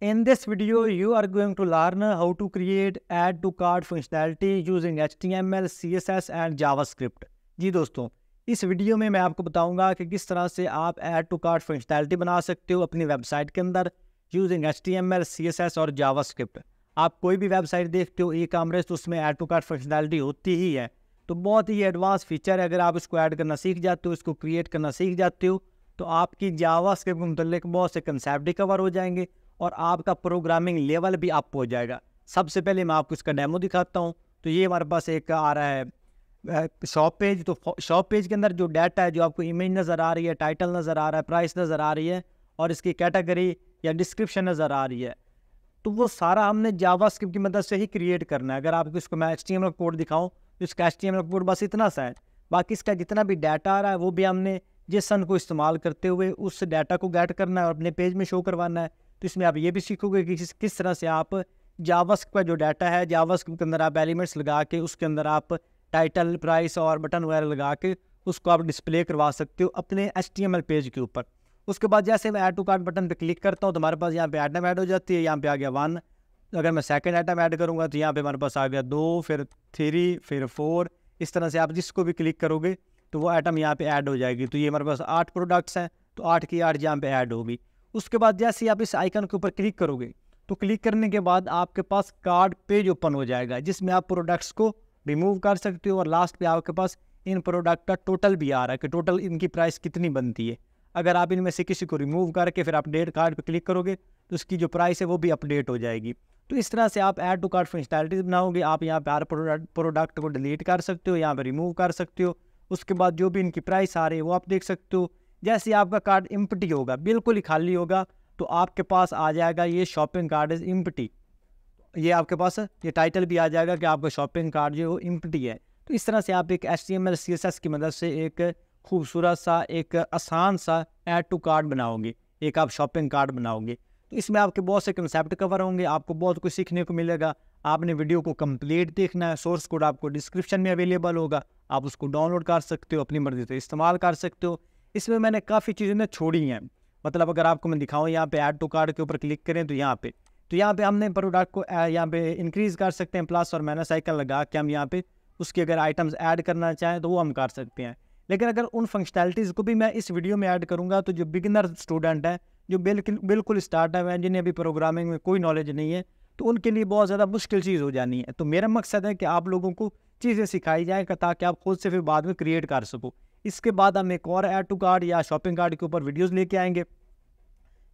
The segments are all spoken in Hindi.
In this video, you are going to learn how to create add to cart functionality using HTML, CSS and JavaScript. जी दोस्तों, इस वीडियो में मैं आपको बताऊंगा कि किस तरह से आप ऐड टू कार्ट फंक्शनैलिटी बना सकते हो अपनी वेबसाइट के अंदर यूजिंग HTML, CSS और JavaScript। आप कोई भी वेबसाइट देखते हो ई कॉमर्स, तो उसमें ऐड टू कार्ट फंक्शनैलिटी होती ही है। तो बहुत ही एडवांस फीचर है, अगर आप इसको ऐड करना सीख जाते हो, इसको क्रिएट करना सीख जाते हो, तो आपकी JavaScript के मुतल्लिक बहुत से कंसेप्ट भी कवर हो जाएंगे और आपका प्रोग्रामिंग लेवल भी अप हो जाएगा। सबसे पहले मैं आपको इसका डेमो दिखाता हूँ। तो ये हमारे पास एक आ रहा है शॉप पेज। तो शॉप पेज के अंदर जो डाटा है, जो आपको इमेज नज़र आ रही है, टाइटल नज़र आ रहा है, प्राइस नज़र आ रही है और इसकी कैटेगरी या डिस्क्रिप्शन नज़र आ रही है, तो वो सारा हमने जावास्क्रिप्ट की मदद से ही क्रिएट करना है। अगर आपको इसको मैं HTML कोड दिखाऊँ तो इसका HTML कोड बस इतना सा है, बाकी इसका जितना भी डाटा आ रहा है वो भी हमने JSON को इस्तेमाल करते हुए उस डाटा को गेट करना है और अपने पेज में शो करवाना है। तो इसमें आप ये भी सीखोगे कि किस तरह से आप जावास्क्रिप्ट का जो डाटा है, जावास्क्रिप्ट के अंदर आप एलिमेंट्स लगा के उसके अंदर आप टाइटल, प्राइस और बटन वगैरह लगा के उसको आप डिस्प्ले करवा सकते हो अपने HTML पेज के ऊपर। उसके बाद जैसे मैं ऐड टू कार्ट बटन पे क्लिक करता हूँ तो हमारे पास यहाँ पे आइटम ऐड हो जाती है, यहाँ पे आ गया 1। अगर मैं सेकेंड आइटम ऐड करूँगा तो यहाँ पर हमारे पास आ गया 2, फिर 3, फिर 4। इस तरह से आप जिसको भी क्लिक करोगे तो वो आइटम यहाँ पर ऐड हो जाएगी। तो ये हमारे पास 8 प्रोडक्ट्स हैं, तो 8 की 8 यहाँ पर ऐड होगी। उसके बाद जैसे ही आप इस आइकन के ऊपर क्लिक करोगे तो क्लिक करने के बाद आपके पास कार्ट पेज ओपन हो जाएगा, जिसमें आप प्रोडक्ट्स को रिमूव कर सकते हो और लास्ट पे आपके पास इन प्रोडक्ट का टोटल भी आ रहा है कि टोटल इनकी प्राइस कितनी बनती है। अगर आप इनमें से किसी को रिमूव करके फिर अपडेट कार्ट पे क्लिक करोगे तो उसकी जो प्राइस है वो भी अपडेट हो जाएगी। तो इस तरह से आप ऐड टू कार्ट फंक्शनैलिटीज बनाओगे। आप यहाँ पर हर प्रोडक्ट को डिलीट कर सकते हो, यहाँ पर रिमूव कर सकते हो, उसके बाद जो भी इनकी प्राइस आ रही है वो आप देख सकते हो। जैसे आपका कार्ड एम्प्टी होगा, बिल्कुल ही खाली होगा, तो आपके पास आ जाएगा ये शॉपिंग कार्ड इज एम्प्टी। ये आपके पास ये टाइटल भी आ जाएगा कि आपका शॉपिंग कार्ड जो वो एम्प्टी है। तो इस तरह से आप एक HTML CSS की मदद से एक खूबसूरत सा, एक आसान सा ऐड टू कार्ट बनाओगे, एक आप शॉपिंग कार्ड बनाओगे। तो इसमें आपके बहुत से कंसेप्ट कवर होंगे, आपको बहुत कुछ सीखने को मिलेगा। आपने वीडियो को कम्प्लीट देखना है, सोर्स कोड आपको डिस्क्रिप्शन में अवेलेबल होगा, आप उसको डाउनलोड कर सकते हो, अपनी मर्जी से इस्तेमाल कर सकते हो। इसमें मैंने काफ़ी चीज़ें ना छोड़ी हैं, मतलब अगर आपको मैं दिखाऊँ, यहाँ पे ऐड टू कार्ट के ऊपर क्लिक करें तो यहाँ पे हमने प्रोडक्ट को यहाँ पे इंक्रीज़ कर सकते हैं, प्लस और माइनस आइकन लगा के हम यहाँ पे उसके अगर आइटम्स ऐड करना चाहें तो वो हम कर सकते हैं। लेकिन अगर उन फंक्शनैलिटीज़ को भी मैं इस वीडियो में ऐड करूँगा तो जो बिगिनर स्टूडेंट हैं, जो बिल्कुल स्टार्टअप हैं, जिन्हें अभी प्रोग्रामिंग में कोई नॉलेज नहीं है, तो उनके लिए बहुत ज़्यादा मुश्किल चीज़ हो जानी है। तो मेरा मकसद है कि आप लोगों को चीज़ें सिखाई जाए ताकि आप खुद से फिर बाद में क्रिएट कर सको। इसके बाद हम एक और ऐड टू कार्ट या शॉपिंग कार्ट के ऊपर वीडियोस लेके आएंगे,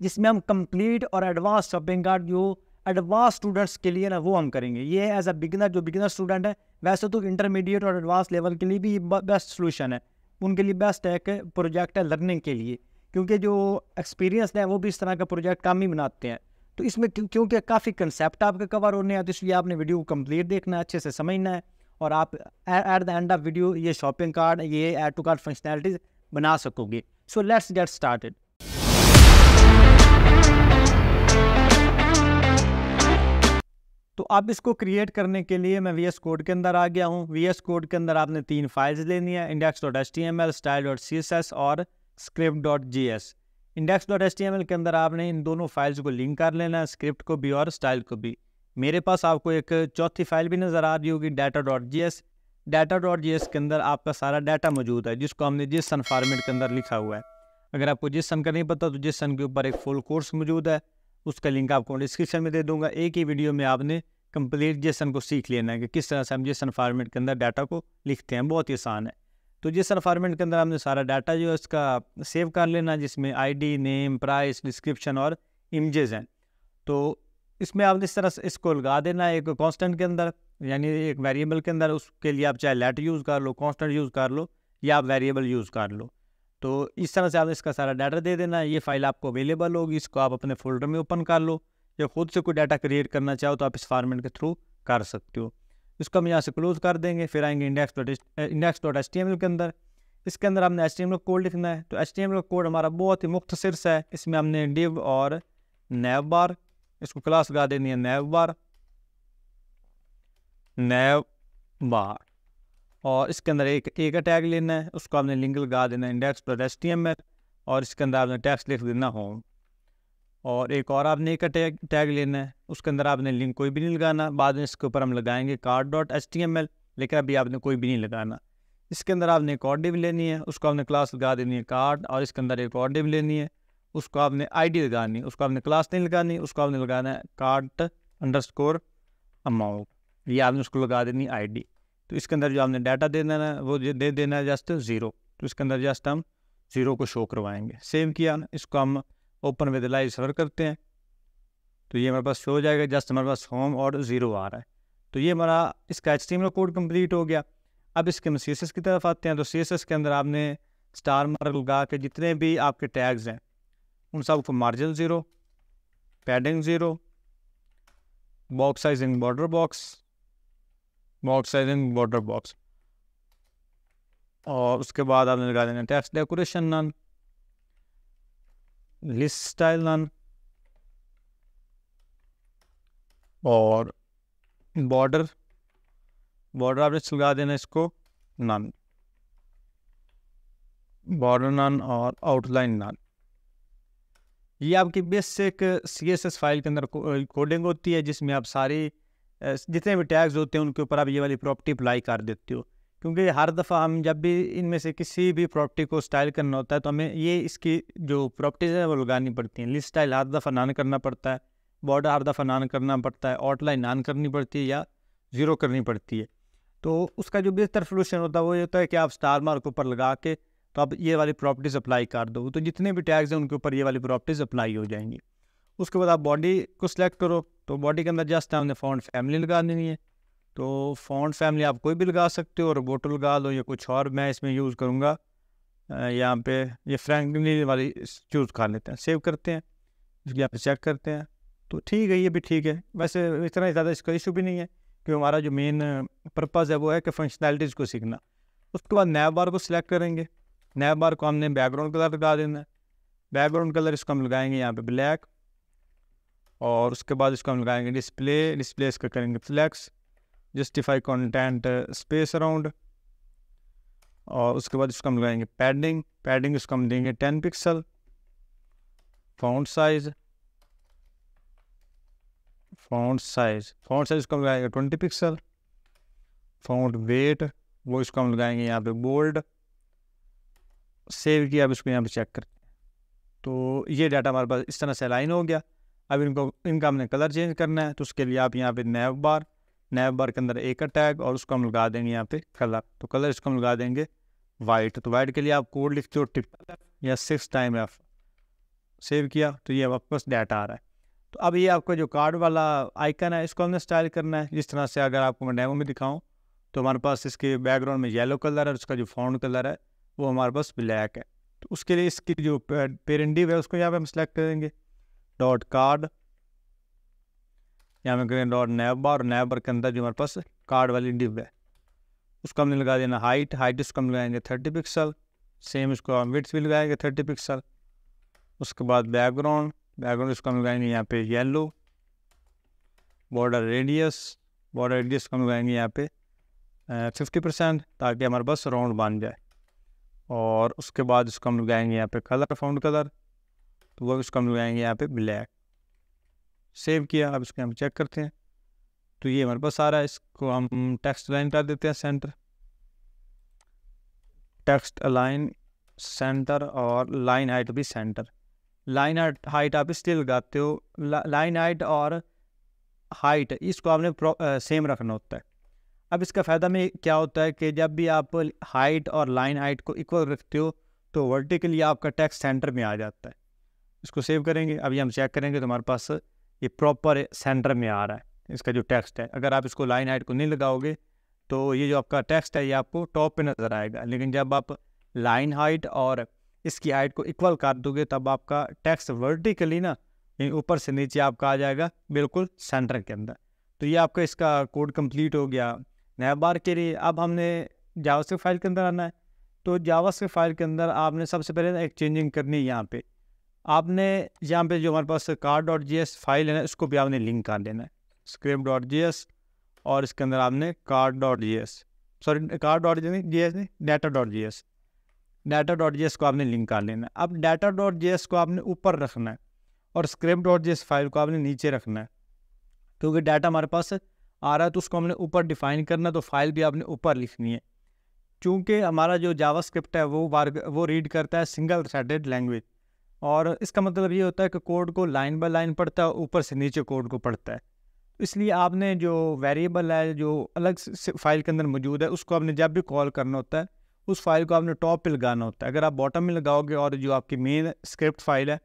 जिसमें हम कंप्लीट और एडवांस शॉपिंग कार्ट जो एडवांस स्टूडेंट्स के लिए ना वो हम करेंगे। ये एज अ बिगिनर, जो बिगिनर स्टूडेंट है, वैसे तो इंटरमीडिएट और एडवांस लेवल के लिए भी बेस्ट सोल्यूशन है, उनके लिए बेस्ट है कि प्रोजेक्ट है लर्निंग के लिए, क्योंकि जो एक्सपीरियंस है वो भी इस तरह का प्रोजेक्ट कम ही बनाते हैं। तो इसमें क्योंकि काफ़ी कंसेप्ट आपके कवर होने हैं, तो इसलिए आपने वीडियो को कम्प्लीट देखना है, अच्छे से समझना है और आप at the end of video ये शॉपिंग कार्ट, ये ऐड टू कार्ट फंक्शनैलिटीज बना सकोगे। So let's get started. तो आप इसको क्रिएट करने के लिए मैं VS कोड के अंदर आ गया हूँ। VS कोड के अंदर आपने 3 फाइल्स लेनी है, index.html, style.css और script.js। index.html के अंदर आपने इन दोनों फाइल्स को लिंक कर लेना है, स्क्रिप्ट को भी और स्टाइल को भी। मेरे पास आपको एक चौथी फाइल भी नज़र आ रही होगी, data.js। data.js के अंदर आपका सारा डाटा मौजूद है, जिसको हमने JSON फॉर्मेट के अंदर लिखा हुआ है। अगर आपको JSON का नहीं पता तो JSON के ऊपर एक फुल कोर्स मौजूद है, उसका लिंक आपको डिस्क्रिप्शन में दे दूंगा। एक ही वीडियो में आपने कंप्लीट JSON को सीख लेना है कि किस तरह से हम JSON फॉर्मेट के अंदर डाटा को लिखते हैं, बहुत ही आसान है। तो JSON फॉर्मेट के अंदर हमने सारा डाटा जो है उसका सेव कर लेना, जिसमें ID, नेम, प्राइस, डिस्क्रिप्शन और इमेजेस हैं। तो इसमें आप इस तरह से इसको लगा देना है एक कांस्टेंट के अंदर, यानी एक वेरिएबल के अंदर। उसके लिए आप चाहे लेट यूज़ कर लो, कांस्टेंट यूज़ कर लो या आप वेरिएबल यूज़ कर लो। तो इस तरह से आप इसका सारा डाटा दे देना है। ये फाइल आपको अवेलेबल होगी, इसको आप अपने फोल्डर में ओपन कर लो या खुद से कोई डाटा क्रिएट करना चाहो तो आप इस फॉर्मेट के थ्रू कर सकते हो। इसको हम यहाँ से क्लोज कर देंगे, फिर आएंगे index.html के अंदर। इसके अंदर हमने HTML कोड लिखना है। तो HTML कोड हमारा बहुत ही मुख्तसर सा है। इसमें हमने div और navbar, इसको क्लास लगा देनी है navbar, और इसके अंदर एक टैग लेना है, उसको आपने लिंक लगा देना है index.html और इसके अंदर आपने टेक्स्ट लिख देना होम। और एक और आपने एक टैग लेना है, उसके अंदर आपने लिंक कोई भी नहीं लगाना। बाद में इसके ऊपर हम लगाएंगे cart.html, लेकिन अभी आपने कोई भी नहीं लगाना। इसके अंदर आपने एक और डिव लेनी है, उसको आपने क्लास लगा देनी है कार्ड, और इसके अंदर एक और डिव लेनी है, उसको आपने आईडी लगानी है, उसको आपने क्लास नहीं लगानी, उसको आपने लगाना है cart_amount, ये आपने उसको लगा देनी आईडी। तो इसके अंदर जो आपने डाटा दे देना है वो दे देना है जस्ट 0। तो इसके अंदर जस्ट हम 0 को शो करवाएंगे। सेव किया, इसको हम ओपन विद लाइव सर्वर करते हैं, तो ये हमारे पास शो हो जाएगा। जस्ट हमारे पास होम और 0 आ रहा है। तो ये हमारा इसका HTML कोड कंप्लीट हो गया। अब इसके हम CSS की तरफ आते हैं। तो CSS के अंदर आपने स्टार मार्क लगा के जितने भी आपके टैग्स हैं उन सबको margin 0, padding 0, box sizing border box, और उसके बाद आपने लगा देना text decoration none, list style none, और बॉर्डर आपने लगा देना इसको नन, बॉर्डर नन और आउटलाइन नन। ये आपकी बेसिक CSS फाइल के अंदर कोडिंग होती है, जिसमें आप सारी जितने भी टैग्स होते हैं उनके ऊपर आप ये वाली प्रॉपर्टी अप्लाई कर देते हो। क्योंकि हर दफ़ा हम जब भी इनमें से किसी भी प्रॉपर्टी को स्टाइल करना होता है तो हमें ये इसकी जो प्रॉपर्टीज़ हैं वो लगानी पड़ती हैं। लिस्ट स्टाइल हर दफ़ा नन करना पड़ता है, बॉर्डर हर दफ़ा नन करना पड़ता है, आउटलाइन नन करनी पड़ती है या 0 करनी पड़ती है। तो उसका जो बेहतर सोल्यूशन होता है वो ये होता है कि आप स्टार मार्क ऊपर लगा के तो आप ये वाली प्रॉपर्टीज़ अप्लाई कर दो, तो जितने भी टैग्स हैं उनके ऊपर ये वाली प्रॉपर्टीज़ अप्लाई हो जाएंगी। उसके बाद आप बॉडी को सिलेक्ट करो, तो बॉडी के अंदर जस्ट हमने फॉन्ट फैमिली लगा देनी है। तो फॉन्ट फैमिली आप कोई भी लगा सकते हो, रोबोटो लगा लो या कुछ और। मैं इसमें यूज़ करूँगा यहाँ पे ये फ्रैंकली वाली चूज़ कर लेते हैं। सेव करते हैं, इसकी यहाँ पे चेक करते हैं, तो ठीक है, ये भी ठीक है। वैसे इतना ज़्यादा इसका इशू भी नहीं है, क्योंकि हमारा जो मेन पर्पज़ है वो है कि फंक्शनैलिटीज़ को सीखना। उसके बाद नैब बार को सिलेक्ट करेंगे, नैब बार को हमने बैकग्राउंड कलर लगा देना है। बैकग्राउंड कलर इसको हम लगाएंगे यहाँ पे ब्लैक, और उसके बाद इसको हम लगाएंगे डिस्प्ले इसका करेंगे flex, justify content space around, और उसके बाद इसको हम लगाएंगे पैडिंग इसको हम देंगे 10 पिक्सल, फॉन्ट साइज इसको हम लगाएंगे 20 पिक्सल, फॉन्ट वेट वो इसको हम लगाएंगे यहाँ पे बोल्ड। सेव किया, अब इसको यहाँ पे चेक करते हैं, तो ये डाटा हमारे पास इस तरह से अलाइन हो गया। अब इनका हमने कलर चेंज करना है, तो उसके लिए आप यहाँ पे नैव बार के अंदर एक टैग और उसको हम लगा देंगे यहाँ पे कलर। तो कलर इसको हम लगा देंगे वाइट। तो वाइट के लिए आप कोड लिखते हो टिप या 6F। सेव किया, तो ये आपके पास डाटा आ रहा है। तो अब ये आपका जो कार्ड वाला आइकन है इसको हमने स्टाइल करना है, जिस तरह से अगर आपको मैं डेमो में दिखाऊँ तो हमारे पास इसके बैकग्राउंड में येलो कलर है, उसका जो फॉन्ट कलर है वो हमारे पास ब्लैक है। तो उसके लिए इसकी जो पेरेंट डिव है उसको यहाँ पर हम सिलेक्ट करेंगे .card, यहाँ में करें .navbar, और navbar के अंदर जो हमारे पास कार्ड वाली डिव है उसको हमने लगा देना हाइट इसको हम लगाएंगे 30 पिक्सल, सेम इसको हम विड्थ भी लगाएंगे 30 पिक्सल। उसके बाद बैकग्राउंड इसको हम लगाएंगे यहाँ पे येलो, बॉर्डर रेडियस को हम लगाएंगे यहाँ पे 50% ताकि हमारे पास राउंड बन जाए। और उसके बाद इसको हम लगाएंगे यहाँ पे कलर, फाउंड कलर, तो वो इसको हम लगाएंगे यहाँ पे ब्लैक। सेव किया, अब इसको हम चेक करते हैं, तो ये हमारे पास आ रहा है। इसको हम टेक्स्ट अलाइन कर देते हैं सेंटर, टेक्स्ट अलाइन सेंटर, और लाइन हाइट भी सेंटर। लाइन हाइट आप इसलिए लगाते हो, लाइन हाइट और हाइट इसको आपने सेम रखना होता है। अब इसका फ़ायदा में क्या होता है कि जब भी आप हाइट और लाइन हाइट को इक्वल रखते हो तो वर्टिकली आपका टेक्स्ट सेंटर में आ जाता है। इसको सेव करेंगे, अभी हम चेक करेंगे तो हमारे पास ये प्रॉपर सेंटर में आ रहा है इसका जो टेक्स्ट है। अगर आप इसको लाइन हाइट को नहीं लगाओगे तो ये जो आपका टेक्स्ट है ये आपको टॉप पे नज़र आएगा, लेकिन जब आप लाइन हाइट और इसकी हाइट को इक्वल कर दोगे तब आपका टेक्स्ट वर्टिकली ना ऊपर से नीचे आपका आ जाएगा बिल्कुल सेंटर के अंदर। तो ये आपका इसका कोड कम्प्लीट हो गया नैब बार के लिए। अब हमने जावास्क्रिप्ट फाइल के अंदर आना है, तो जावास्क्रिप्ट फाइल के अंदर आपने सबसे पहले एक चेंजिंग करनी है। यहाँ पर आपने यहाँ पे जो हमारे पास cart.js फाइल है ना इसको भी आपने लिंक कर लेना है script.js, और इसके अंदर आपने data.js को आपने लिंक कर लेना है। अब data.js को आपने ऊपर रखना है और script.js फाइल को आपने नीचे रखना है, क्योंकि डाटा हमारे पास आ रहा है तो उसको हमने ऊपर डिफाइन करना है, तो फाइल भी आपने ऊपर लिखनी है। चूँकि हमारा जो जावास्क्रिप्ट है वो रीड करता है सिंगल थ्रेडेड लैंग्वेज, और इसका मतलब ये होता है कि कोड को लाइन बाय लाइन पढ़ता है, ऊपर से नीचे कोड को पढ़ता है। इसलिए आपने जो वेरिएबल है जो अलग से फाइल के अंदर मौजूद है उसको आपने जब भी कॉल करना होता है उस फाइल को आपने टॉप पे लगाना होता है। अगर आप बॉटम में लगाओगे और जो आपकी मेन स्क्रिप्ट फाइल है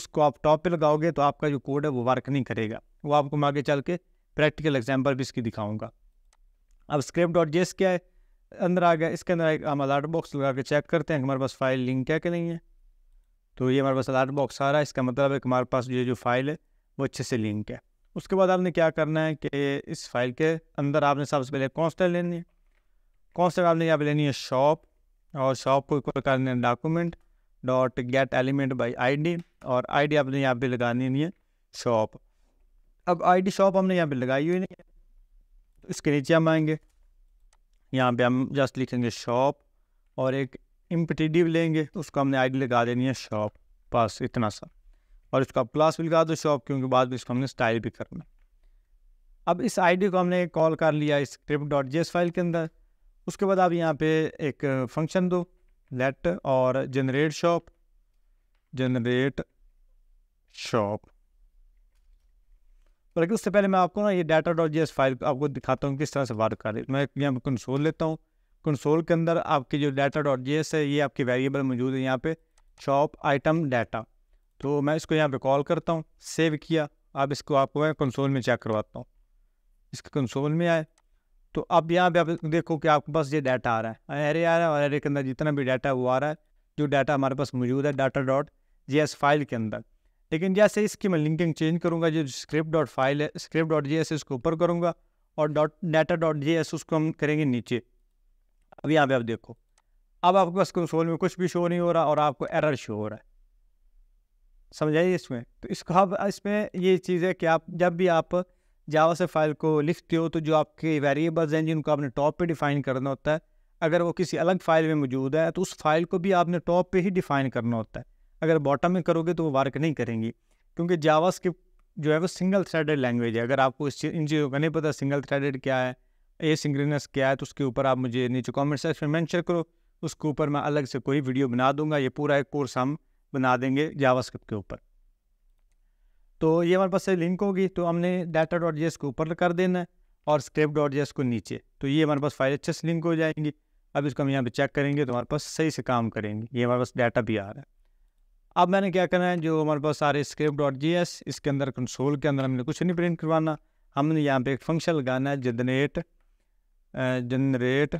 उसको आप टॉप पे लगाओगे तो आपका जो कोड है वो वर्क नहीं करेगा। वो आपको मैं आगे चल के प्रैक्टिकल एग्जाम्पल भी इसकी दिखाऊंगा। अब script.js क्या है, अंदर आ गया। इसके अंदर हम अलर्ट बॉक्स लगा के चेक करते हैं हमारे पास फाइल लिंक है कि नहीं है। तो ये हमारे पास अलर्ट बॉक्स आ रहा है, इसका मतलब है कि हमारे पास ये जो फाइल है वो अच्छे से लिंक है। उसके बाद आपने क्या करना है कि इस फाइल के अंदर आपने सबसे पहले कॉन्स्टेंट लेनी है। कॉन्स्टेंट आपने यहाँ पर लेनी है शॉप, और शॉप को इक्वल करना है document dot get element by I D, और आई डी आपने यहाँ पे लगानी है शॉप। अब आई डी शॉप हमने यहाँ पे लगाई हुई नहीं, इसके नीचे हम आएंगे, यहाँ पे हम जस्ट लिखेंगे शॉप और एक इम्पटीडिव लेंगे, उसको हमने आई डी लगा देनी है शॉप, बस इतना सा। और इसका प्लस भी लगा दो शॉप, क्योंकि बाद में इसको हमने स्टाइल भी करना। अब इस आईडी को हमने कॉल कर लिया script.js फाइल के अंदर। उसके बाद आप यहाँ पे एक फंक्शन दो लेट और जनरेट शॉप। पर लेकिन उससे पहले मैं आपको ना ये data.js फाइल आपको दिखाता हूँ किस तरह से वर्क कर रही है। मैं यहाँ पर कंसोल लेता हूँ। कंसोल के अंदर आपकी जो data.js है ये आपकी वेरिएबल मौजूद है यहाँ पे शॉप आइटम डाटा। तो मैं इसको यहाँ पे कॉल करता हूँ, सेव किया। अब इसको आपको मैं कंसोल में चेक करवाता हूँ, इसके कंसोल में आए तो अब यहाँ पे आप देखो कि आपके पास ये डाटा आ रहा है, एरे आ रहा है, और एरे के अंदर जितना भी डाटा है वो आ रहा है जो डाटा हमारे पास मौजूद है data.js फाइल के अंदर। लेकिन जैसे इसकी मैं लिंकिंग चेंज करूँगा, जो स्क्रिप्ट डॉट फाइल है script.js इसको ऊपर करूँगा और data.js उसको हम करेंगे नीचे। अब यहाँ पर आप देखो, अब आपके पास कंसोल में कुछ भी शो नहीं हो रहा और आपको एरर शो हो रहा है, समझाइए इसमें। तो इसको आप इसमें ये चीज़ है कि आप जब भी आप जावा से फाइल को लिखते हो तो जो आपके वेरिएबल्स हैं जिनको आपने टॉप पे डिफ़ाइन करना होता है, अगर वो किसी अलग फाइल में मौजूद है तो उस फाइल को भी आपने टॉप पे ही डिफ़ाइन करना होता है। अगर बॉटम में करोगे तो वो वर्क नहीं करेंगी, क्योंकि जावास्क्रिप्ट जो है वो सिंगल थ्रेडेड लैंग्वेज है। अगर आपको इन चीज़ों का नहीं पता सिंगल थ्रेडेड क्या है, एसिंक्रोनस क्या है, तो उसके ऊपर आप मुझे नीचे कॉमेंट सेक्शन में मेंशन करो, उसके ऊपर मैं अलग से कोई वीडियो बना दूंगा। ये पूरा एक कोर्स हम बना देंगे जावास्क्रिप्ट के ऊपर। तो ये हमारे पास से लिंक होगी, तो हमने data.js को ऊपर कर देना है और script.js को नीचे, तो ये हमारे पास फाइल अच्छे से लिंक हो जाएंगी। अब इसको हम यहाँ पे चेक करेंगे तो हमारे पास सही से काम करेंगे, ये हमारे पास डाटा भी आ रहा है। अब मैंने क्या करना है, जो हमारे पास सारे script.js इसके अंदर कंसोल के अंदर हमने कुछ नहीं प्रिंट करवाना, हमने यहाँ पर एक फंक्शन लगाना है जनरेट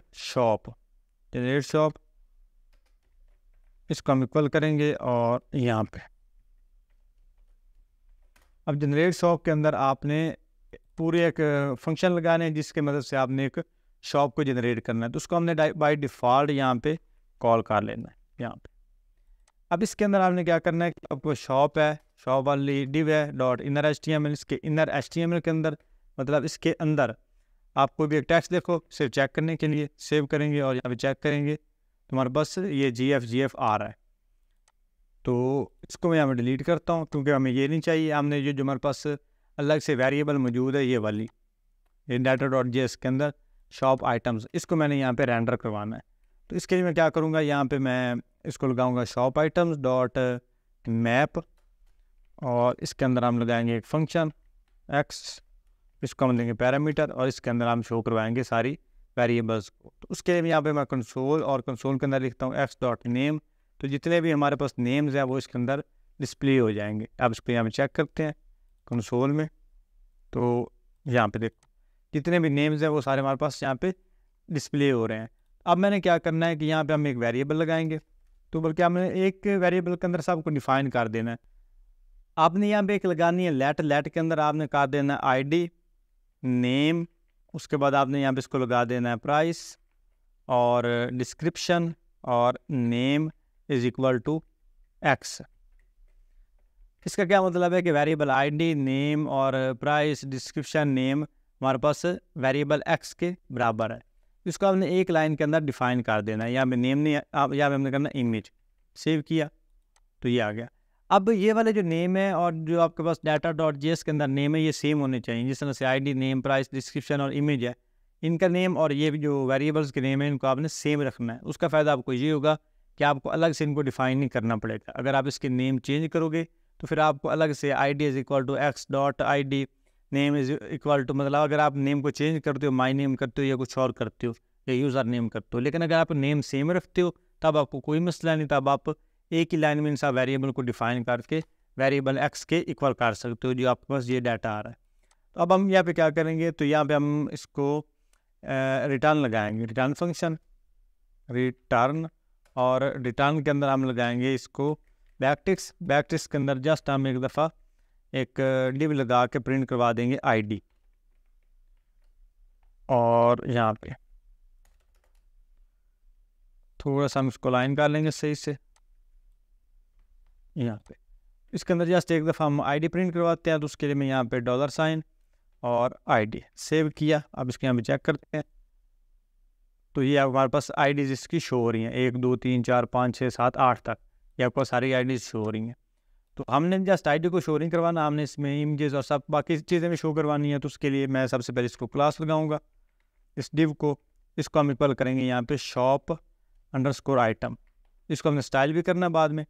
शॉप। इसको हम इक्वल करेंगे और यहाँ पे अब जनरेट शॉप के अंदर आपने पूरे एक फंक्शन लगाने हैं जिसके मदद से आपने एक शॉप को जनरेट करना है। तो उसको हमने बाय डिफ़ॉल्ट यहाँ पे कॉल कर लेना है यहाँ पे। अब इसके अंदर आपने क्या करना है कि आपको शॉप है, शॉप वाली डिव है डॉट इनर HTML, इसके इनर HTML के अंदर मतलब इसके अंदर आपको भी एक टेक्स्ट देखो सिर्फ चेक करने के लिए, सेव करेंगे और यहाँ पर चेक करेंगे तुम्हारे पास ये जी एफ आ रहा है। तो इसको मैं यहाँ पर डिलीट करता हूँ क्योंकि हमें ये नहीं चाहिए। हमने जो हमारे पास अलग से वेरिएबल मौजूद है ये वाली ये data.js के अंदर शॉप आइटम्स, इसको मैंने यहाँ पे रेंडर करवाना है। तो इसके लिए मैं क्या करूँगा, यहाँ पे मैं इसको लगाऊँगा शॉप आइटम्स डॉट मैप और इसके अंदर हम लगाएंगे एक फंक्शन एक्स, इसको हम लेंगे पैरामीटर और इसके अंदर हम शो करवाएँगे सारी वेरिएबल्स को। तो उसके लिए यहाँ पे मैं कंसोल और कंसोल के अंदर लिखता हूँ एक्स डॉट नेम, तो जितने भी हमारे पास नेम्स हैं वो इसके अंदर डिस्प्ले हो जाएंगे। अब इसको यहाँ पे चेक करते हैं कंसोल में, तो यहाँ पे देखो जितने भी नेम्स हैं वो सारे हमारे पास यहाँ पे डिस्प्ले हो रहे हैं। अब मैंने क्या करना है कि यहाँ पर हम एक वेरिएबल लगाएंगे, तो बल्कि हमने एक वेरिएबल के अंदर सबको डिफ़ाइन कर देना है। आपने यहाँ पर एक लगानी है लेट के अंदर आपने कर देना है आई डी नेम, उसके बाद आपने यहाँ पे इसको लगा देना है प्राइस और डिस्क्रिप्शन और name is equal to x. इसका क्या मतलब है कि वेरिएबल आईडी नेम और प्राइस डिस्क्रिप्शन नेम हमारे पास वेरिएबल एक्स के बराबर है। इसको आपने एक लाइन के अंदर डिफाइन कर देना है। यहाँ पे नेम नहीं, यहाँ पे हमने करना इमेज, सेव किया तो ये आ गया। अब ये वाले जो नेम है और जो आपके पास डाटा डॉट जेएस के अंदर नेम है ये सेम होने चाहिए, जिस तरह से आईडी, नेम, प्राइस, डिस्क्रिप्शन और इमेज है, इनका नेम और ये जो वेरिएबल्स के नेम है इनको आपने सेम रखना है। उसका फ़ायदा आपको ये होगा कि आपको अलग से इनको डिफ़ाइन नहीं करना पड़ेगा। अगर आप इसके नेम चेंज करोगे तो फिर आपको अलग से ID is equal to x dot I D, name is equal to, मतलब अगर आप नेम को चेंज करते हो, माई नेम करते हो या कुछ और करते हो या यूज़र नेम करते हो, लेकिन अगर आप नेम सेम रखते हो तब आपको कोई मसला नहीं, तब आप एक ही लाइन में इन सब वेरिएबल को डिफ़ाइन करके वेरिएबल एक्स के इक्वल कर सकते हो जो आपके पास ये डाटा आ रहा है। तो अब हम यहाँ पे क्या करेंगे, तो यहाँ पे हम इसको रिटर्न लगाएंगे, रिटर्न फंक्शन रिटर्न, और रिटर्न के अंदर हम लगाएंगे इसको बैकटिक्स। बैकटिक्स के अंदर जस्ट हम एक दफ़ा एक डिव लगा के प्रिंट करवा देंगे आईडी, और यहाँ पे थोड़ा सा हम इसको लाइन कर लेंगे सही से। यहाँ पे इसके अंदर जस्ट एक दफ़ा हम आईडी प्रिंट करवाते हैं, तो उसके लिए मैं यहाँ पे डॉलर साइन और आईडी सेव किया। अब इसके यहाँ पे चेक करते हैं तो ये हमारे पास आईडीज़ इसकी शो हो रही हैं 1 2 3 4 5 6 7 8 तक, ये आपको सारी आईडीज़ शो हो रही हैं। तो हमने जस्ट आईडी को शो नहीं करवाना, हमने इसमें इमेजेस और सब बाकी चीज़ें भी शो करवानी है। तो उसके लिए मैं सबसे पहले इसको क्लास लगाऊँगा, इस डिव को, इसको हम इक्वल करेंगे यहाँ पर शॉप अंडरस्कोर आइटम, इसको हमने स्टाइल भी करना बाद में।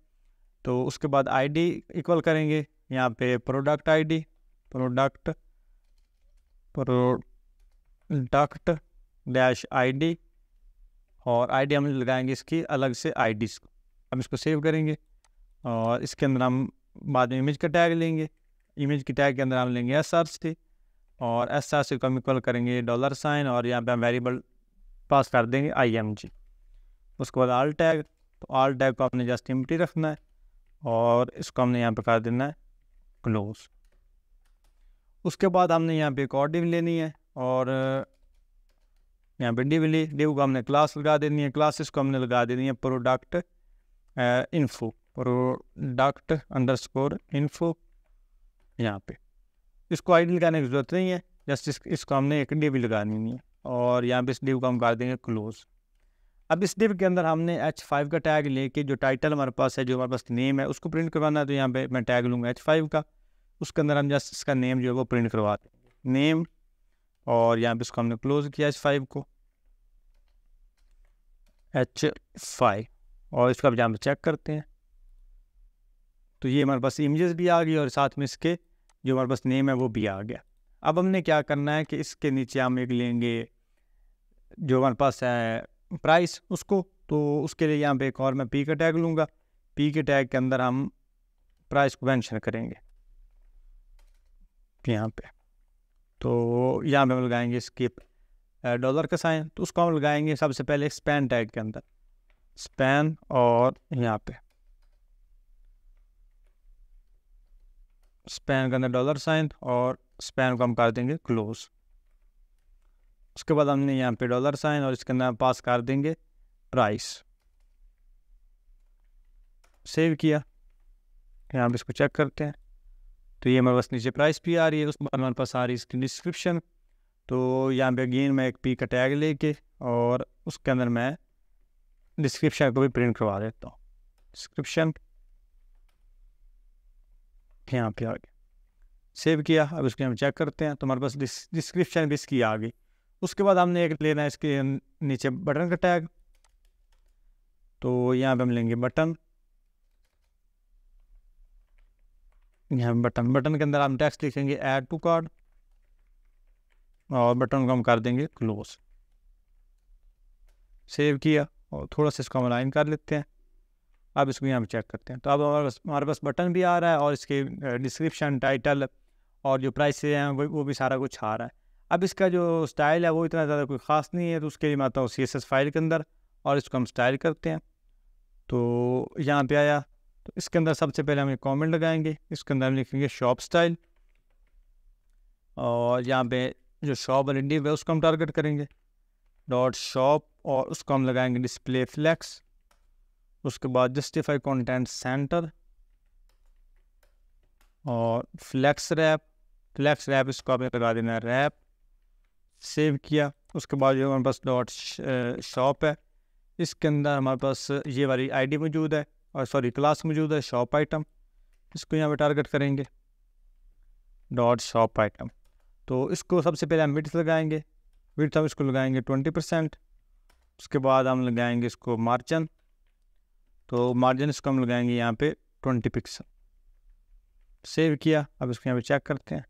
तो उसके बाद आईडी इक्वल करेंगे यहाँ पे product ID, product dash ID, और आईडी हम लगाएंगे इसकी अलग से आईडी को। अब इसको सेव करेंगे और इसके अंदर हम बाद में इमेज का टैग लेंगे, इमेज की टैग के अंदर हम लेंगे src, और src को हम इक्वल करेंगे डॉलर साइन और यहाँ पे हम वेरिएबल पास कर देंगे img। उसके बाद आल टैग, तो आल टैग को आपने जस्ट एम्प्टी रखना है और इसको हमने यहाँ पे कर देना है क्लोज। उसके बाद हमने यहाँ पे एक और डिव लेनी है और यहाँ पे डिव ली, डिव को हमने क्लास लगा देनी है, क्लास इसको हमने लगा देनी है product info, product underscore info. यहाँ पे इसको आईडी लगाने की ज़रूरत नहीं है, जस्ट इसको हमने एक डिव लगानी है और यहाँ पे इस डिव को हम कर देंगे क्लोज। अब इस डिव के अंदर हमने H5 का टैग लेके जो टाइटल हमारे पास है, जो हमारे पास नेम है, उसको प्रिंट करवाना है। तो यहाँ पे मैं टैग लूँगा H5 का, उसके अंदर हम जस्ट इसका नेम जो है वो प्रिंट करवा देंगे नेम, और यहाँ पे इसको हमने क्लोज किया H5 को, H5, और इसको अब यहाँ पे चेक करते हैं तो ये हमारे पास इमेजेस भी आ गई और साथ में इसके जो हमारे पास नेम है वो भी आ गया। अब हमने क्या करना है कि इसके नीचे हम एक लेंगे जो हमारे पास है प्राइस उसको, तो उसके लिए यहाँ पे एक और मैं पी का टैग लूँगा, पी के टैग के अंदर हम प्राइस को मेंशन करेंगे यहाँ पे। तो यहाँ पे हम लगाएंगे स्किप डॉलर का साइन, तो उसको हम लगाएंगे सबसे पहले स्पैन टैग के अंदर, स्पैन, और यहाँ पे स्पैन के अंदर डॉलर साइन और स्पैन को हम कर देंगे क्लोज। उसके बाद हमने यहाँ पे डॉलर साइन और इसके अंदर पास कर देंगे प्राइस, सेव किया। यहाँ पे इसको चेक करते हैं तो ये हमारे पास नीचे प्राइस भी आ रही है, उसके बाद हमारे पास आ रही है इसकी डिस्क्रिप्शन। तो यहाँ पे अगेन मैं एक पी का टैग लेके और उसके अंदर मैं डिस्क्रिप्शन को भी प्रिंट करवा देता हूँ, डिस्क्रिप्शन यहाँ पे आ गया, सेव किया। अब इसको हम चेक करते हैं तो हमारे पास डिस्क्रिप्शन भी इसकी आ गई। उसके बाद हमने एक लेना है इसके नीचे बटन का टैग, तो यहाँ पे हम लेंगे बटन, यहाँ बटन, बटन के अंदर हम टेक्स्ट लिखेंगे ऐड टू कार्ड और बटन को हम कर देंगे क्लोज, सेव किया। और थोड़ा सा इसको हम अलाइन कर लेते हैं, अब इसको यहाँ पे चेक करते हैं तो अब हमारे पास बटन भी आ रहा है और इसके डिस्क्रिप्शन, टाइटल और जो प्राइस है वो भी सारा कुछ आ रहा है। अब इसका जो स्टाइल है वो इतना ज़्यादा कोई ख़ास नहीं है, तो उसके लिए मैं आता हूँ CSS फाइल के अंदर और इसको हम स्टाइल करते हैं। तो यहाँ पे आया, तो इसके अंदर सबसे पहले हम एक कॉमेंट लगाएंगे, इसके अंदर हम लिखेंगे शॉप स्टाइल और यहाँ पे जो शॉप वाली डिव है उसको हम टारगेट करेंगे डॉट शॉप, और उसको हम लगाएंगे डिस्प्ले फ्लेक्स। उसके बाद जस्टिफाई कॉन्टेंट सेंटर और फ्लेक्स रैप, फ्लेक्स रैप इसको आपने लगा देना है रैप, सेव किया। उसके बाद जो हमारे पास डॉट शॉप है इसके अंदर हमारे पास ये वाली आईडी मौजूद है और सॉरी क्लास मौजूद है शॉप आइटम, इसको यहाँ पे टारगेट करेंगे डॉट शॉप आइटम। तो इसको सबसे पहले हम विड्थ लगाएंगे, विड्थ हम इसको लगाएंगे 20%। उसके बाद हम लगाएंगे इसको मार्जिन, तो मार्जिन इसको हम लगाएंगे यहाँ पे 20 पिक्सल। सेव किया। अब इसको यहाँ पे चेक करते हैं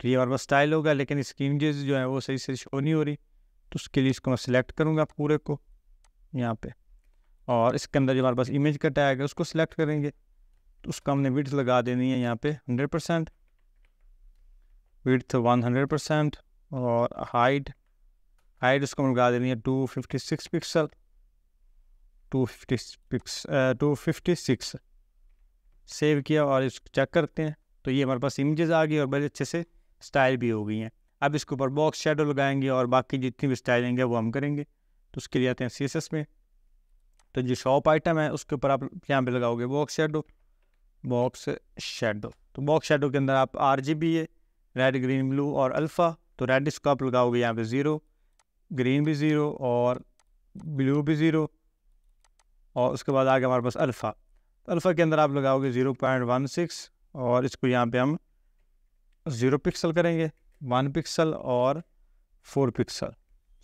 तो ये हमारे पास स्टाइल होगा, लेकिन इसकी इमेजेस जो है वो सही से शो नहीं हो रही। तो उसके लिए इसको मैं सिलेक्ट करूँगा पूरे को यहाँ पे, और इसके अंदर जो हमारे पास इमेज का टैग है उसको सिलेक्ट करेंगे। तो उसका हमने विड्थ लगा देनी है यहाँ पे 100%, विड्थ 100%, और हाइट उसको हम लगा देनी है 256 पिक्सल, 256। सेव किया और इसको चेक करते हैं तो ये हमारे पास इमेजेस आ गई और बड़े अच्छे से स्टाइल भी हो गई हैं। अब इसके ऊपर बॉक्स शेडो लगाएंगे और बाकी जितनी भी स्टाइलिंग है वो हम करेंगे। तो उसके लिए आते हैं सीएसएस में। तो जो शॉप आइटम है उसके ऊपर आप यहाँ पे लगाओगे बॉक्स शेडो। तो बॉक्स शेडो के अंदर आप आरजीबी है, रेड ग्रीन ब्लू और अल्फ़ा। तो रेड इसको आप लगाओगे यहाँ पे 0, ग्रीन भी 0 और ब्लू भी 0, और उसके बाद आगे हमारे पास अल्फ़ा। तो अल्फ़ा के अंदर आप लगाओगे 0.16 और इसको यहाँ पे हम 0 पिक्सल करेंगे, 1 पिक्सल और 4 पिक्सल।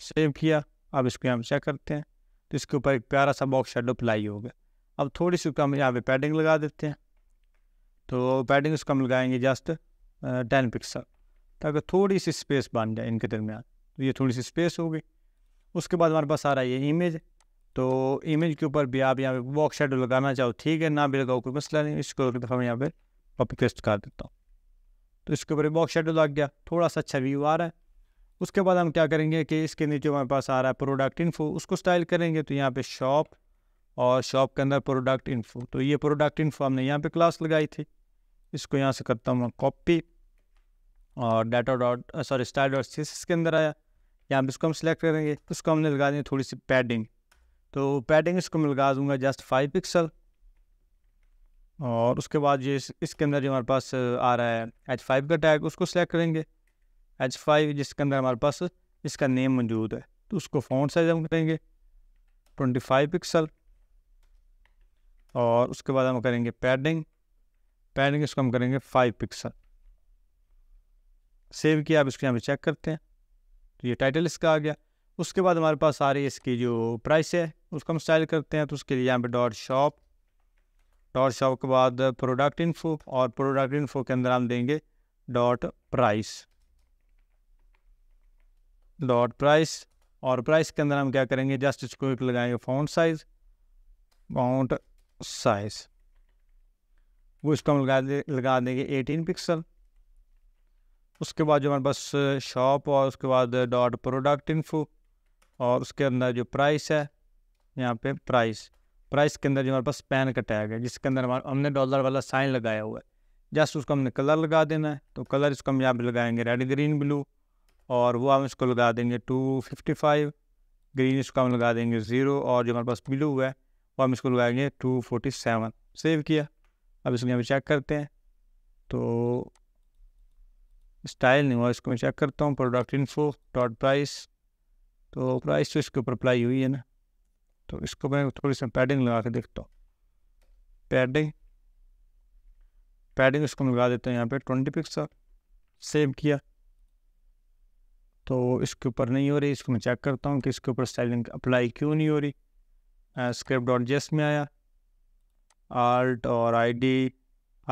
सेव किया। अब इसको यहाँ चेक करते हैं तो इसके ऊपर एक प्यारा सा बॉक्स शेडो अप्लाई हो गया। अब थोड़ी सी उसको हम यहाँ पर पैडिंग लगा देते हैं। तो पैडिंग उसको हम लगाएंगे जस्ट 10 पिक्सल, ताकि थोड़ी सी स्पेस बन जाए इनके दरमियान। तो ये थोड़ी सी स्पेस हो गई। उसके बाद हमारे पास आ रहा है ये इमेज। तो इमेज के ऊपर भी आप यहाँ पे बॉक्स शेडो लगाना चाहो ठीक है, ना भी लगाओ कोई मसला नहीं। इसको एक दफ़ा मैं यहाँ पे कॉपी पेस्ट कर देता हूँ। तो इसके ऊपर बॉक्स शेडो लग गया, थोड़ा सा अच्छा व्यू आ रहा है। उसके बाद हम क्या करेंगे कि इसके नीचे हमारे पास आ रहा है प्रोडक्ट इन्फो, उसको स्टाइल करेंगे। तो यहाँ पे शॉप और शॉप के अंदर प्रोडक्ट इन्फो। तो ये प्रोडक्ट इन्फो हमने यहाँ पे क्लास लगाई थी। इसको यहाँ से करता हूँ कॉपी और स्टाइल.css के अंदर आया। यहाँ पे इसको हम सिलेक्ट करेंगे। इसको हमने लगा दी थोड़ी सी पैडिंग। तो पैडिंग इसको मैं लगा दूंगा जस्ट 5 पिक्सल, और उसके बाद ये इसके अंदर जो हमारे पास आ रहा है H5 का टैग उसको सिलेक्ट करेंगे, H5 जिसके अंदर हमारे पास इसका नेम मौजूद है। तो उसको फ़ॉन्ट साइज हम करेंगे 25 पिक्सल, और उसके बाद हम करेंगे पैडिंग इसको हम करेंगे 5 पिक्सल। सेव किया। आप इसको यहाँ पे चेक करते हैं तो ये टाइटल इसका आ गया। उसके बाद हमारे पास आ रही है इसकी जो प्राइस है उसको हम स्टाइल करते हैं। तो उसके लिए यहाँ पे डॉट शॉप के बाद प्रोडक्ट इन्फो, और प्रोडक्ट इन्फो के अंदर हम देंगे डॉट प्राइस, और प्राइस के अंदर हम क्या करेंगे जस्ट इसको एक लगाएंगे फॉन्ट साइज, वो इसको हम लगा देंगे 18 पिक्सल। उसके बाद जो हमारे पास शॉप और उसके बाद डॉट प्रोडक्ट इन्फो, और उसके अंदर जो प्राइस है यहाँ पे प्राइस के अंदर जो हमारे पास पैन का टैग है जिसके अंदर हमने डॉलर वाला साइन लगाया हुआ है, जस्ट उसको हमने कलर लगा देना है। तो कलर इसको हम यहाँ पे लगाएंगे रेड ग्रीन ब्लू, और वो हम इसको लगा देंगे 255, ग्रीन इसको हम लगा देंगे 0, और जो हमारे पास ब्लू है वो हम इसको लगाएंगे 247। सेव किया। अब इसको यहाँ पर चेक करते हैं तो स्टाइल नहीं हुआ, इसको मैं चेक करता हूँ प्रोडक्ट इन्फो डॉट प्राइस। तो प्राइस तो इसके ऊपर अप्लाई हुई है ना, तो इसको मैं थोड़ी सी पैडिंग लगा के देखता हूँ। पैडिंग इसको लगा देते हैं यहाँ पे 20 पिक्सल। सेव किया। तो इसके ऊपर नहीं हो रही, इसको मैं चेक करता हूँ कि इसके ऊपर स्टाइलिंग अप्लाई क्यों नहीं हो रही। script.js में आया, आर्ट और ID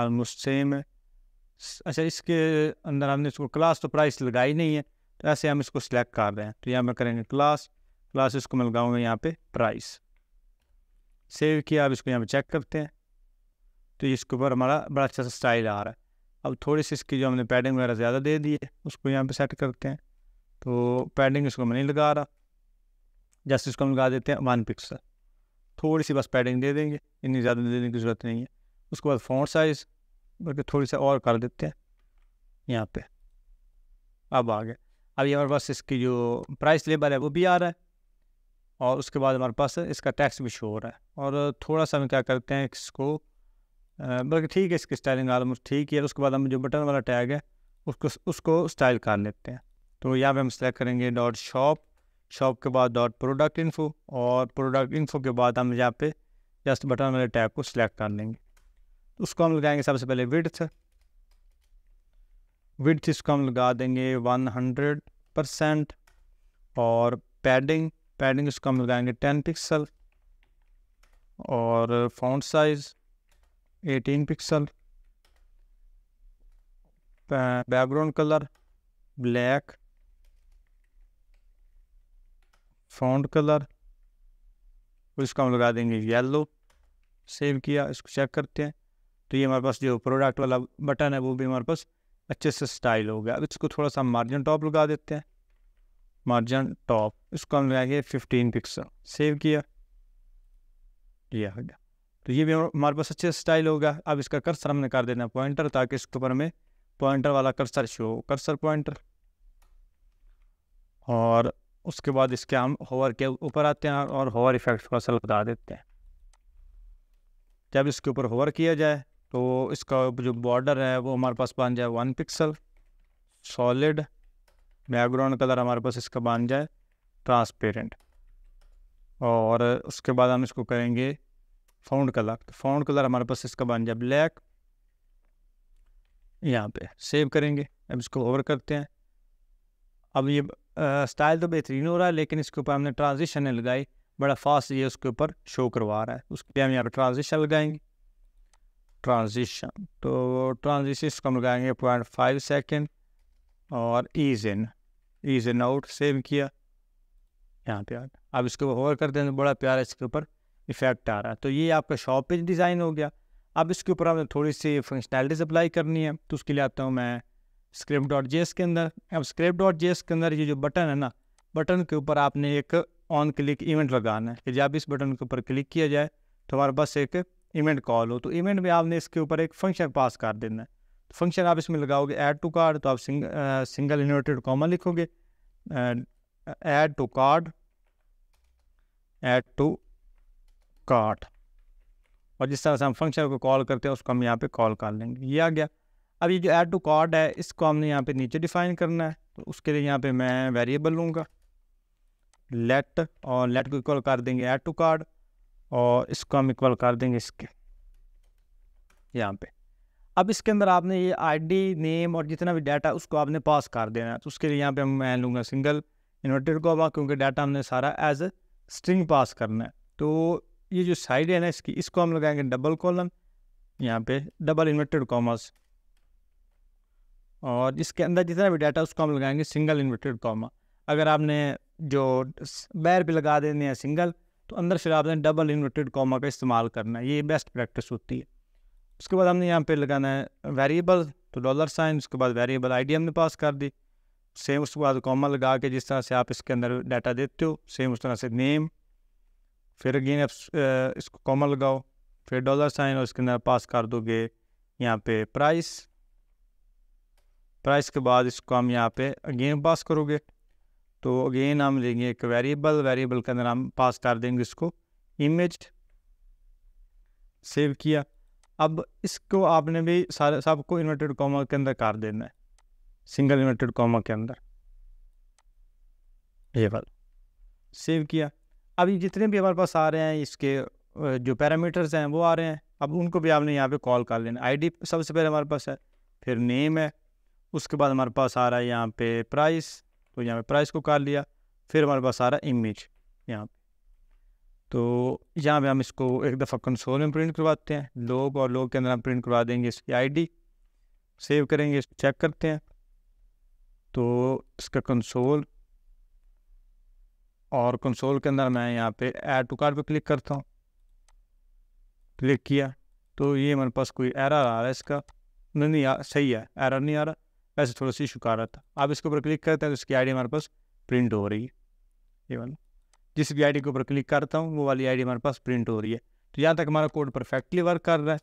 ऑलमोस्ट सेम है। अच्छा, इसके अंदर हमने इसको क्लास तो प्राइस लगाई नहीं है, तो ऐसे हम इसको सिलेक्ट कर रहे हैं। तो यहाँ पर करेंगे क्लास इसको मैं लगाऊंगा यहाँ पे प्राइस। सेव किया। अब इसको यहाँ पे चेक करते हैं तो इसके ऊपर हमारा बड़ा अच्छा सा स्टाइल आ रहा है। अब थोड़ी सी इसकी जो हमने पैडिंग वगैरह ज़्यादा दे दी है उसको यहाँ पे सेट करते हैं। तो पैडिंग इसको मैं नहीं लगा रहा, जस्ट इसको हम लगा देते हैं 1 पिक्सल। थोड़ी सी बस पैडिंग दे देंगे, इतनी ज़्यादा देने की ज़रूरत नहीं है। उसके बाद फॉन्ट साइज़ बल्कि थोड़ी सा और कर देते हैं यहाँ पे। अब आ गया। अब ये हमारे पास इसकी जो प्राइस लेबल है वो भी आ रहा है, और उसके बाद हमारे पास इसका टैक्स भी शो हो रहा है। और थोड़ा सा हम क्या करते हैं इसको, बल्कि ठीक है, इसकी स्टाइलिंग ऑलमोस्ट ठीक है। उसके बाद हम जो बटन वाला टैग है उसको स्टाइल कर लेते हैं। तो यहाँ पे हम सेलेक्ट करेंगे डॉट शॉप के बाद डॉट प्रोडक्ट इन्फो, और प्रोडक्ट इन्फो के बाद हम यहाँ पे जस्ट बटन वाले टैग को सिलेक्ट कर लेंगे। उसको हम लगाएंगे सबसे पहले विड्थ इसको हम लगा देंगे 100% और पैडिंग इसको हम लगाएंगे 10 पिक्सल और font size 18 pixel, background colour black, font colour इसको हम लगा देंगे येलो। सेव किया, इसको चेक करते हैं तो ये हमारे पास जो प्रोडक्ट वाला बटन है वो भी हमारे पास अच्छे से स्टाइल हो गया। अब इसको थोड़ा सा मार्जिन टॉप लगा देते हैं, मार्जिन टॉप इसको हम लगाएंगे 15 पिक्सल। सेव किया, ये हो गया। तो ये भी हमारे पास अच्छे से स्टाइल हो गया। अब इसका कर्सर हमने कर देना पॉइंटर ताकि इसके ऊपर हमें पॉइंटर वाला कर्सर शो हो, कर्सर पॉइंटर। और उसके बाद इसके हम होवर के ऊपर आते हैं और होवर इफेक्ट को असल बता देते हैं। जब इसके ऊपर होवर किया जाए तो इसका जो बॉर्डर है वो हमारे पास बन जाए 1 पिक्सल सॉलिड, बैकग्राउंड कलर हमारे पास इसका बन जाए ट्रांसपेरेंट और उसके बाद हम इसको करेंगे फॉन्ट कलर। तो फॉन्ट कलर हमारे पास इसका बन जाए ब्लैक। यहाँ पे सेव करेंगे, अब इसको होवर करते हैं। अब ये स्टाइल तो बेहतरीन हो रहा है लेकिन इसके ऊपर हमने ट्रांजिशन लगाई, बड़ा फास्ट ये उसके ऊपर शो करवा रहा है। उसके लिए हम यहाँ पर ट्रांजिशन लगाएंगे, ट्रांजिशन तो ट्रांजिशन इसको हम लगाएंगे 0.5 सेकेंड और ईज इन आउट। सेव किया, यहाँ पे आ गया। अब इसको होवर करते हैं तो बड़ा प्यारा इसके ऊपर इफेक्ट आ रहा है। तो ये आपका शॉप पेज डिज़ाइन हो गया। अब इसके ऊपर आपने थोड़ी सी फंक्शनैलिटीज अप्लाई करनी है तो उसके लिए आता हूँ मैं script.js के अंदर। अब script.js के अंदर ये जो बटन है ना, बटन के ऊपर आपने एक ऑन क्लिक इवेंट लगाना है कि जब इस बटन के ऊपर क्लिक किया जाए तो हमारे पास एक इवेंट कॉल हो। तो इवेंट में आपने इसके ऊपर एक फंक्शन पास कर देना है। तो फंक्शन आप इसमें लगाओगे ऐड टू कार्ड, तो आप सिंगल इन्वर्टेड कॉमा लिखोगे ऐड टू कार्ड और जिस तरह से हम फंक्शन को कॉल करते हैं उसको हम यहाँ पे कॉल कर लेंगे। ये आ गया। अब ये जो ऐड टू कार्ड है इसको हमने यहाँ पे नीचे डिफाइन करना है तो उसके लिए यहाँ पे मैं वेरिएबल लूँगा लेट और लेट को इक्वल कर देंगे ऐड टू कार्ड और इसको हम इक्वल कर देंगे इसके यहाँ पे। अब इसके अंदर आपने ये आईडी, नेम और जितना भी डाटा उसको आपने पास कर देना है। तो उसके लिए यहाँ पे मैं लूँगा सिंगल इन्वर्टेड कॉमा क्योंकि डाटा हमने सारा एज ए स्ट्रिंग पास करना है। तो ये जो साइड है ना इसकी, इसको हम लगाएंगे डबल कॉलम, यहाँ पे डबल इन्वर्टेड कॉमास और इसके अंदर जितना भी डाटा उसको हम लगाएंगे सिंगल इन्वर्टेड कॉमा। अगर आपने जो बाहर पे लगा देने हैं सिंगल तो अंदर फिर आपने डबल इन्वर्टेड कॉमा का इस्तेमाल करना है। ये बेस्ट प्रैक्टिस होती है। उसके बाद हमने यहाँ पे लगाना है वेरिएबल तो $, उसके बाद वेरिएबल आईडी हमने पास कर दी, सेम उसके बाद कॉमा लगा के जिस तरह से आप इसके अंदर डाटा देते हो सेम उस तरह से नेम, फिर अगेन आप इसको कॉमा लगाओ, फिर $, और इसके अंदर पास कर दोगे यहाँ पे प्राइस। प्राइस के बाद इसको हम यहाँ पे अगेन पास करोगे तो अगेन हम लेंगे एक वेरिएबल, वेरिएबल के अंदर हम पास कर देंगे इसको इमेज। सेव किया, अब इसको आपने भी सारे सबको इन्वर्टेड कॉमा के अंदर कर देना है, सिंगल इन्वर्टेड कॉमा के अंदर ये वाला। सेव किया, अब ये जितने भी हमारे पास आ रहे हैं इसके जो पैरामीटर्स हैं वो आ रहे हैं। अब उनको भी आपने यहाँ पे कॉल कर लेना। आईडी सबसे पहले हमारे पास है, फिर नेम है, उसके बाद हमारे पास आ रहा है यहाँ पे प्राइस तो यहाँ पे प्राइस को कर लिया, फिर हमारे पास आ रहा है इमेज यहाँ पे। तो यहाँ पे हम इसको एक दफ़ा कंसोल में प्रिंट करवाते हैं, लोग और लोग के अंदर हम प्रिंट करवा देंगे इसकी आईडी। सेव करेंगे, इसको चेक करते हैं तो इसका कंसोल और कंसोल के अंदर मैं यहाँ पे ऐड टू कार्ड पे क्लिक करता हूँ। क्लिक किया तो ये हमारे पास कोई एरर आ रहा है इसका, नहीं यार सही है, एरर नहीं आ रहा, वैसे थोड़ा सा इशू आ रहा था। आप इसके ऊपर क्लिक करते हैं तो इसकी आईडी हमारे पास प्रिंट हो रही है। ये वाला जिस भी आईडी के ऊपर क्लिक करता हूँ वो वाली आईडी हमारे पास प्रिंट हो रही है। तो यहाँ तक हमारा कोड परफेक्टली वर्क कर रहा है।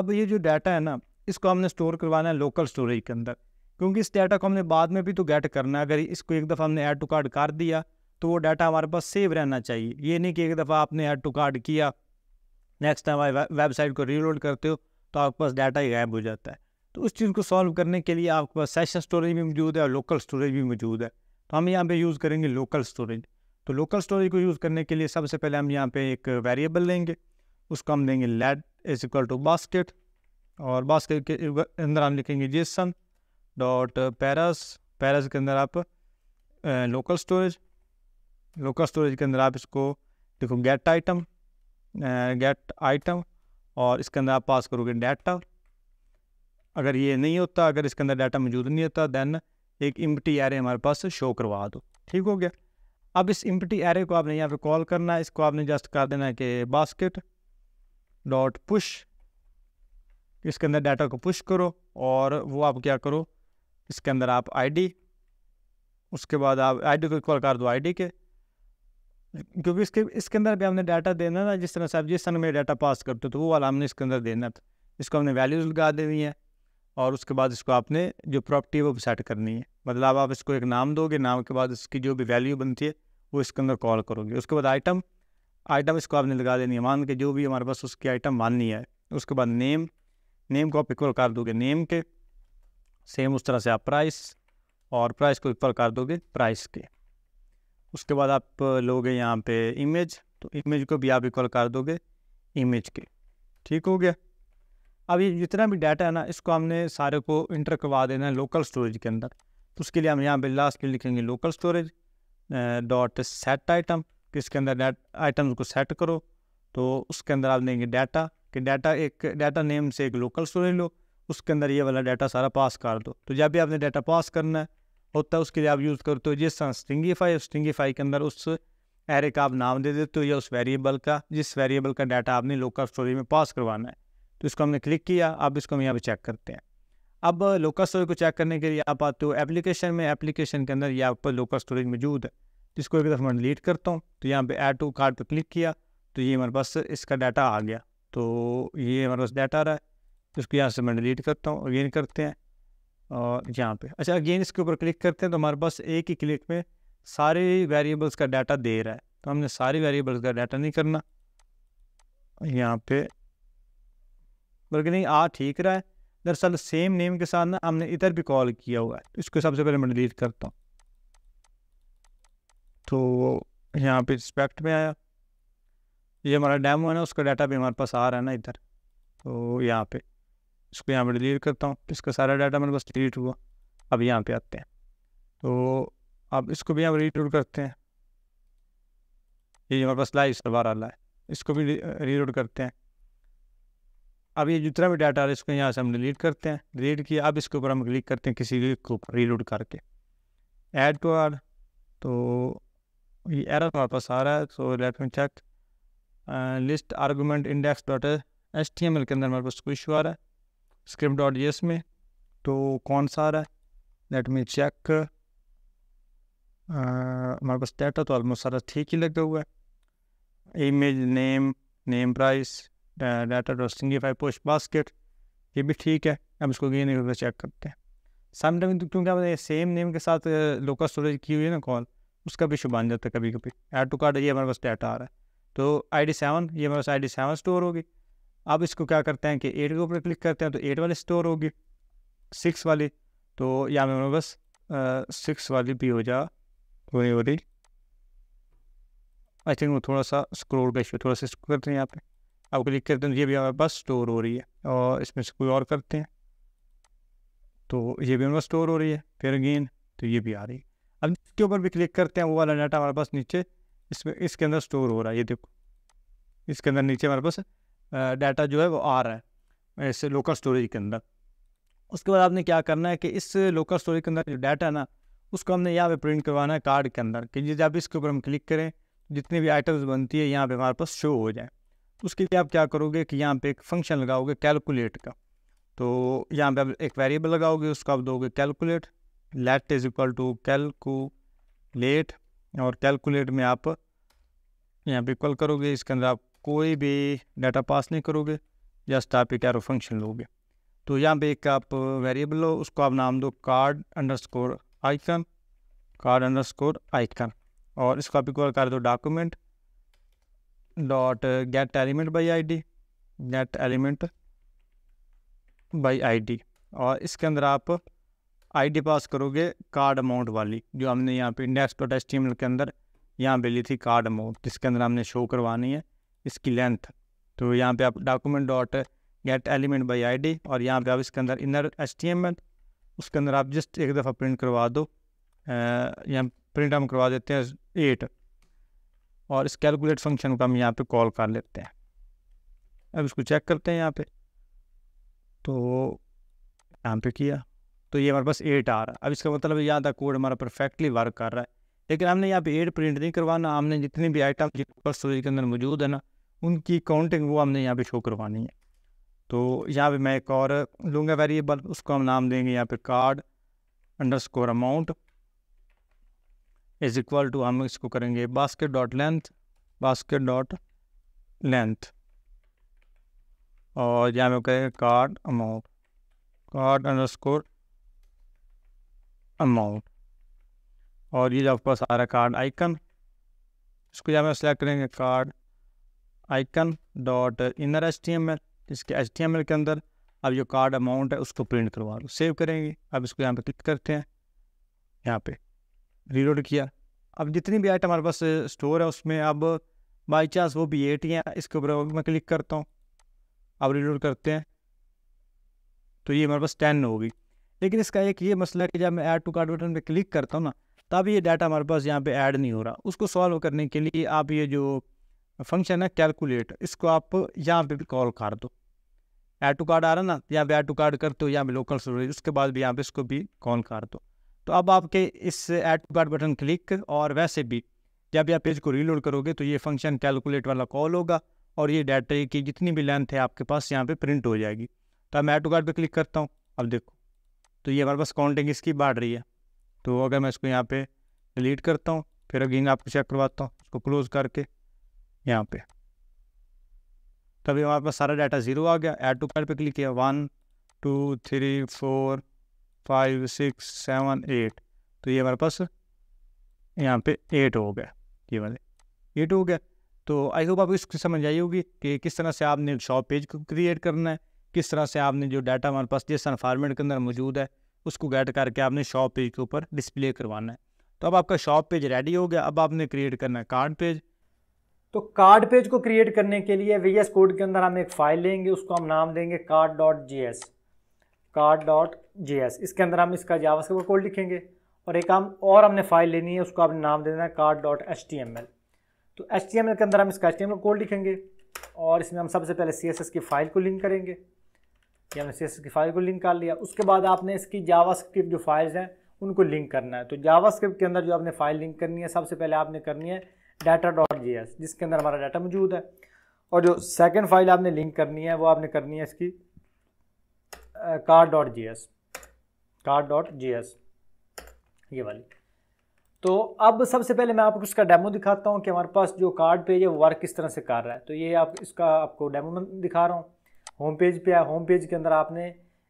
अब ये जो डाटा है ना इसको हमने स्टोर करवाना है लोकल स्टोरेज के अंदर क्योंकि इस डाटा को हमने बाद में भी तो गेट करना है। अगर इसको एक दफ़ा हमने ऐड टू कार्ड कर दिया तो वो डाटा हमारे पास सेव रहना चाहिए। ये नहीं कि एक दफ़ा आपने ऐड टू कार्ड किया, नेक्स्ट टाइम आप वेबसाइट को रीलोड करते हो तो आपके पास डाटा ही गायब हो जाता है। तो उस चीज़ को सॉल्व करने के लिए आपके पास सेशन स्टोरेज भी मौजूद है और लोकल स्टोरेज भी मौजूद है। तो हम यहाँ पे यूज़ करेंगे लोकल स्टोरेज। तो लोकल स्टोरेज को यूज़ करने के लिए सबसे पहले हम यहाँ पे एक वेरिएबल लेंगे, उसको हम देंगे let is equal to basket और बास्केट के अंदर हम लिखेंगे जेसन डॉट पैरस के अंदर आप लोकल स्टोरेज के अंदर आप इसको देखो गेट आइटम और इसके अंदर आप पास करोगे डाटा। अगर ये नहीं होता, अगर इसके अंदर डाटा मौजूद नहीं होता, दैन एक एम्प्टी एरे हमारे पास शो करवा दो। ठीक हो गया। अब इस एम्प्टी एरे को आपने यहाँ पर कॉल करना है, इसको आपने जस्ट कर देना है कि बास्केट डॉट पुश, इसके अंदर डाटा को पुश करो और वो आप क्या करो, इसके अंदर आप आईडी, उसके बाद आप आईडी को कॉल कर दो आईडी के, क्योंकि इसके अंदर भी हमने डाटा देना ना, जिस तरह से आप जेसन में डाटा पास करते हो तो वो वाला हमने इसके अंदर देना था। इसको हमने वैल्यूज़ लगा देनी है और उसके बाद इसको आपने जो प्रॉपर्टी है वो सेट करनी है, मतलब आप इसको एक नाम दोगे, नाम के बाद इसकी जो भी वैल्यू बनती है वो इसके अंदर कॉल करोगे। उसके बाद आइटम इसको आपने लगा देनी है, मान के जो भी हमारे पास उसकी आइटम माननी है। उसके बाद नेम को आप इक्वल कर दोगे नेम के, सेम उस तरह से आप प्राइस, और प्राइस को इक्वल कर दोगे प्राइस के। उसके बाद आप लोगे यहाँ पे इमेज, तो इमेज को भी आप इक्वल कर दोगे इमेज के। ठीक हो गया। अब ये जितना भी डाटा है ना, इसको हमने सारे को इंटर करवा देना है लोकल स्टोरेज के अंदर। तो उसके लिए हम यहाँ पे लास्ट में लिखेंगे local storage dot set item, इसके अंदर आइटम को सेट करो। तो उसके अंदर आप देंगे डाटा, कि डाटा नेम से एक लोकल स्टोरेज लो, उसके अंदर ये वाला डाटा सारा पास कर दो। तो जब भी आपने डाटा पास करना है होता है, उसके लिए आप यूज़ करते हो जिस स्ट्रिंगिफाई के अंदर उस एरे का आप नाम दे देते हो, या उस वेरिएबल का, जिस वेरिएबल का डाटा आपने लोकल स्टोरेज में पास करवाना है। तो इसको हमने क्लिक किया, अब इसको हम यहाँ पे चेक करते हैं। अब लोकल स्टोरेज को चेक करने के लिए आप आते हो एप्लीकेशन में, एप्लीकेशन के अंदर ये आपका लोकल स्टोरेज मौजूद है। तो इसको एक दफ़ा मैं डिलीट करता हूँ, तो यहाँ पे ऐड टू कार्ट पर क्लिक किया तो ये हमारे पास इसका डाटा आ गया। तो ये हमारे पास डाटा आ रहा है, तो इसको यहाँ से मैं डिलीट करता हूँ, अगेन करते हैं और यहाँ पर अच्छा अगेन इसके ऊपर क्लिक करते हैं, तो हमारे पास एक ही क्लिक में सारे वेरिएबल्स का डाटा दे रहा है। तो हमने सारे वेरिएबल्स का डाटा नहीं करना यहाँ पर, बल्कि नहीं आ ठीक रहा है। दरअसल सेम नेम के साथ ना हमने इधर भी कॉल किया हुआ है, तो इसको सबसे पहले मैं डिलीट करता हूँ। तो यहाँ पे रिस्पेक्ट में आया, ये हमारा डेमो है ना, उसका डाटा भी हमारे पास आ रहा है ना इधर। तो यहाँ पे इसको यहाँ पे डिलीट करता हूँ, इसका सारा डाटा मेरे पास डिलीट हुआ। अब यहाँ पे आते हैं, तो अब इसको भी यहाँ रीलोड करते हैं, ये हमारे पास लाइव सर्वर वाला है, इसको भी रीलोड करते हैं। अब ये जितना भी डाटा आ रहा है इसको यहाँ से हम डिलीट करते हैं, डिलीट किया। अब इसके ऊपर हम क्लिक करते हैं किसी लिंक को रीलोड करके, ऐड टू आर, तो ये एरर हमारे पास आ रहा है। तो let me check list argument index dot HTML के अंदर हमारे पास कोई इशू आ रहा है, स्क्रिप्ट डॉट जेएस में तो कौन सा आ रहा है, लेट मी चेक। हमारे पास डाटा तो ऑलमोस्ट सारा ठीक ही लगा हुआ है, image name price data dot stringify push basket, ये भी ठीक है। अब इसको अगेन चेक करते हैं, समटाइम क्योंकि हमने सेम नेम के साथ लोकल स्टोरेज की हुई है ना कॉल, उसका भी शुभान जाता है कभी कभी। ऐड टू कार्ड, ये हमारे पास डाटा आ रहा है, तो ID 7, ये हमारे पास ID 7 स्टोर होगी। अब इसको क्या करते हैं कि 8 के ऊपर क्लिक करते हैं तो 8 वाली स्टोर होगी, 6 वाली, तो यहाँ हमारे पास 6 वाली भी हो रही। आई थिंक वो थोड़ा सा स्क्रोल का इशू, थोड़ा सा करते हैं यहाँ पे, अब क्लिक करते हैं ये भी हमारे पास स्टोर हो रही है, और इसमें से कोई और करते हैं तो ये भी हमारे पास स्टोर हो रही है। फिर अगेन तो ये भी आ रही है। अब इसके ऊपर भी क्लिक करते हैं, वो वाला डाटा हमारे पास नीचे इसमें इसके अंदर स्टोर हो रहा है, ये देखो इसके अंदर नीचे हमारे पास डाटा जो है वो आ रहा है ऐसे लोकल स्टोरेज के अंदर। उसके बाद आपने क्या करना है कि इस लोकल स्टोरेज के अंदर जो डाटा है ना, उसको हमने यहाँ पर प्रिंट करवाना है कार्ड के अंदर, कि जब इसके ऊपर हम क्लिक करें जितनी भी आइटम्स बनती है यहाँ पर हमारे पास शो हो जाए। उसके लिए आप क्या करोगे कि यहाँ पे एक फंक्शन लगाओगे कैलकुलेट का, तो यहाँ पे आप एक वेरिएबल लगाओगे, उसको आप दोगे calculate, let is equal to calculate, और कैलकुलेट में आप यहाँ पे इक्वल करोगे, इसके अंदर आप कोई भी डाटा पास नहीं करोगे, जस्ट आप एक एरो फंक्शन लोगे। तो यहाँ पे एक आप वेरिएबल लो, उसको आप नाम दो कार्ड अंडरस्कोर आइकन, और इसको आप इक्वल कर दो document dot get element by I D और इसके अंदर आप ID पास करोगे कार्ड अमाउंट वाली, जो हमने यहाँ पे इंडेक्स डॉट एचटीएमएल के अंदर यहाँ पे ली थी कार्ड अमाउंट, जिसके अंदर हमने शो करवानी है इसकी लेंथ। तो यहाँ पे आप document dot get element by ID, और यहाँ पे आप इसके अंदर इनर HTML उसके अंदर आप जस्ट एक दफ़ा प्रिंट करवा दो। यहाँ प्रिंट हम करवा देते हैं 8 और इस कैलकुलेट फंक्शन को हम यहाँ पे कॉल कर लेते हैं। अब इसको चेक करते हैं यहाँ पे, तो यहाँ पे किया तो ये हमारे पास 8 आ रहा है। अब इसका मतलब यहाँ था कोड हमारा परफेक्टली वर्क कर रहा है, लेकिन हमने यहाँ पे 8 प्रिंट नहीं करवाना, हमने जितनी भी आइटम स्टोरेज के अंदर मौजूद है ना उनकी काउंटिंग वो हमने यहाँ पे शो करवानी है। तो यहाँ पे मैं एक और लूँगा वेरिएबल, उसको हम नाम देंगे यहाँ पे cart underscore amount is equal to, हम इसको करेंगे बास्केट डॉट लेंथ और यहाँ पे करेंगे card amount cart underscore amount और ये जो आपके पास आ रहा है कार्ड आइकन, इसको यहाँ पे सेलेक्ट करेंगे card icon dot inner HTML, इसके HTML के अंदर अब जो कार्ड अमाउंट है उसको प्रिंट करवा लो। सेव करेंगे, अब इसको यहाँ पे क्लिक करते हैं, यहाँ पे रीलोड किया। अब जितनी भी आइटम हमारे पास स्टोर है उसमें अब बाई चांस वो भी 8 ही है, इसके ऊपर मैं क्लिक करता हूँ, अब रीलोड करते हैं तो ये हमारे पास 10 होगी। लेकिन इसका एक ये मसला है कि जब मैं ऐड टू कार्ड बटन पर क्लिक करता हूँ ना तब ये डाटा हमारे पास यहाँ पे ऐड नहीं हो रहा। उसको सॉल्व करने के लिए आप ये जो फंक्शन है कैलकुलेट, इसको आप यहाँ पे भी कॉल कर दो। ऐड टू कार्ड आ रहा ना, यहाँ पे ऐड टू कार्ड करते हो, यहाँ पे लोकल स्टोरेज, उसके बाद भी यहाँ पे इसको भी कॉल कर दो। तो अब आपके इस add to card button click और वैसे भी जब आप पेज को रीलोड करोगे तो ये फंक्शन कैलकुलेट वाला कॉल होगा और ये डाटा की जितनी भी लेंथ है आपके पास यहाँ पर प्रिंट हो जाएगी। तो मैं ऐड टू कार्ड पर क्लिक करता हूँ, अब देखो तो ये हमारे पास काउंटिंग इसकी बढ़ रही है। तो अगर मैं इसको यहाँ पे डिलीट करता हूँ फिर अगेन आपको चेक करवाता हूँ, इसको क्लोज करके यहाँ पे तभी हमारे पास सारा डाटा 0 आ गया। ऐड टू कार्ड पे क्लिक किया 1 2 3 4 5 6 7 8, तो ये हमारे पास यहाँ पे 8 हो गया, ये वाले 8 हो गया। तो आई होप आपको इसकी समझ आई होगी कि किस तरह से आपने शॉप पेज को क्रिएट करना है, किस तरह से आपने जो डाटा हमारे पास जिस फॉर्मेट के अंदर मौजूद है उसको गेट करके आपने शॉप पेज के ऊपर डिस्प्ले करवाना है। तो अब आपका शॉप पेज रेडी हो गया, अब आपने क्रिएट करना है कार्ड पेज। तो कार्ड पेज को क्रिएट करने के लिए VS कोड के अंदर हम एक फाइल लेंगे, उसको हम नाम देंगे card.js। इसके अंदर हम इसका जावास्क्रिप्ट कोड लिखेंगे और एक हम और हमने फाइल लेनी है, उसको आपने नाम देना है card.html। तो HTML के अंदर हम इसका HTML कोड लिखेंगे और इसमें हम सबसे पहले CSS की फाइल को लिंक करेंगे। ये हमने CSS की फाइल को लिंक कर लिया, उसके बाद आपने इसकी जावास्क्रिप्ट जो फाइल्स हैं उनको लिंक करना है। तो जावास्क्रिप्ट के अंदर जो आपने फाइल लिंक करनी है सबसे पहले आपने करनी है data.js जिसके अंदर हमारा डाटा मौजूद है, और जो सेकंड फाइल आपने लिंक करनी है वो आपने करनी है इसकी card.js ये वाली। तो अब सबसे पहले मैं आपको इसका डेमो दिखाता हूँ कि हमारे पास जो कार्ड पेज है वो वर्क किस तरह से कर रहा है। तो ये आप इसका आपको डेमो में दिखा रहा हूँ। होम पेज पे आया, होम पेज के अंदर आपने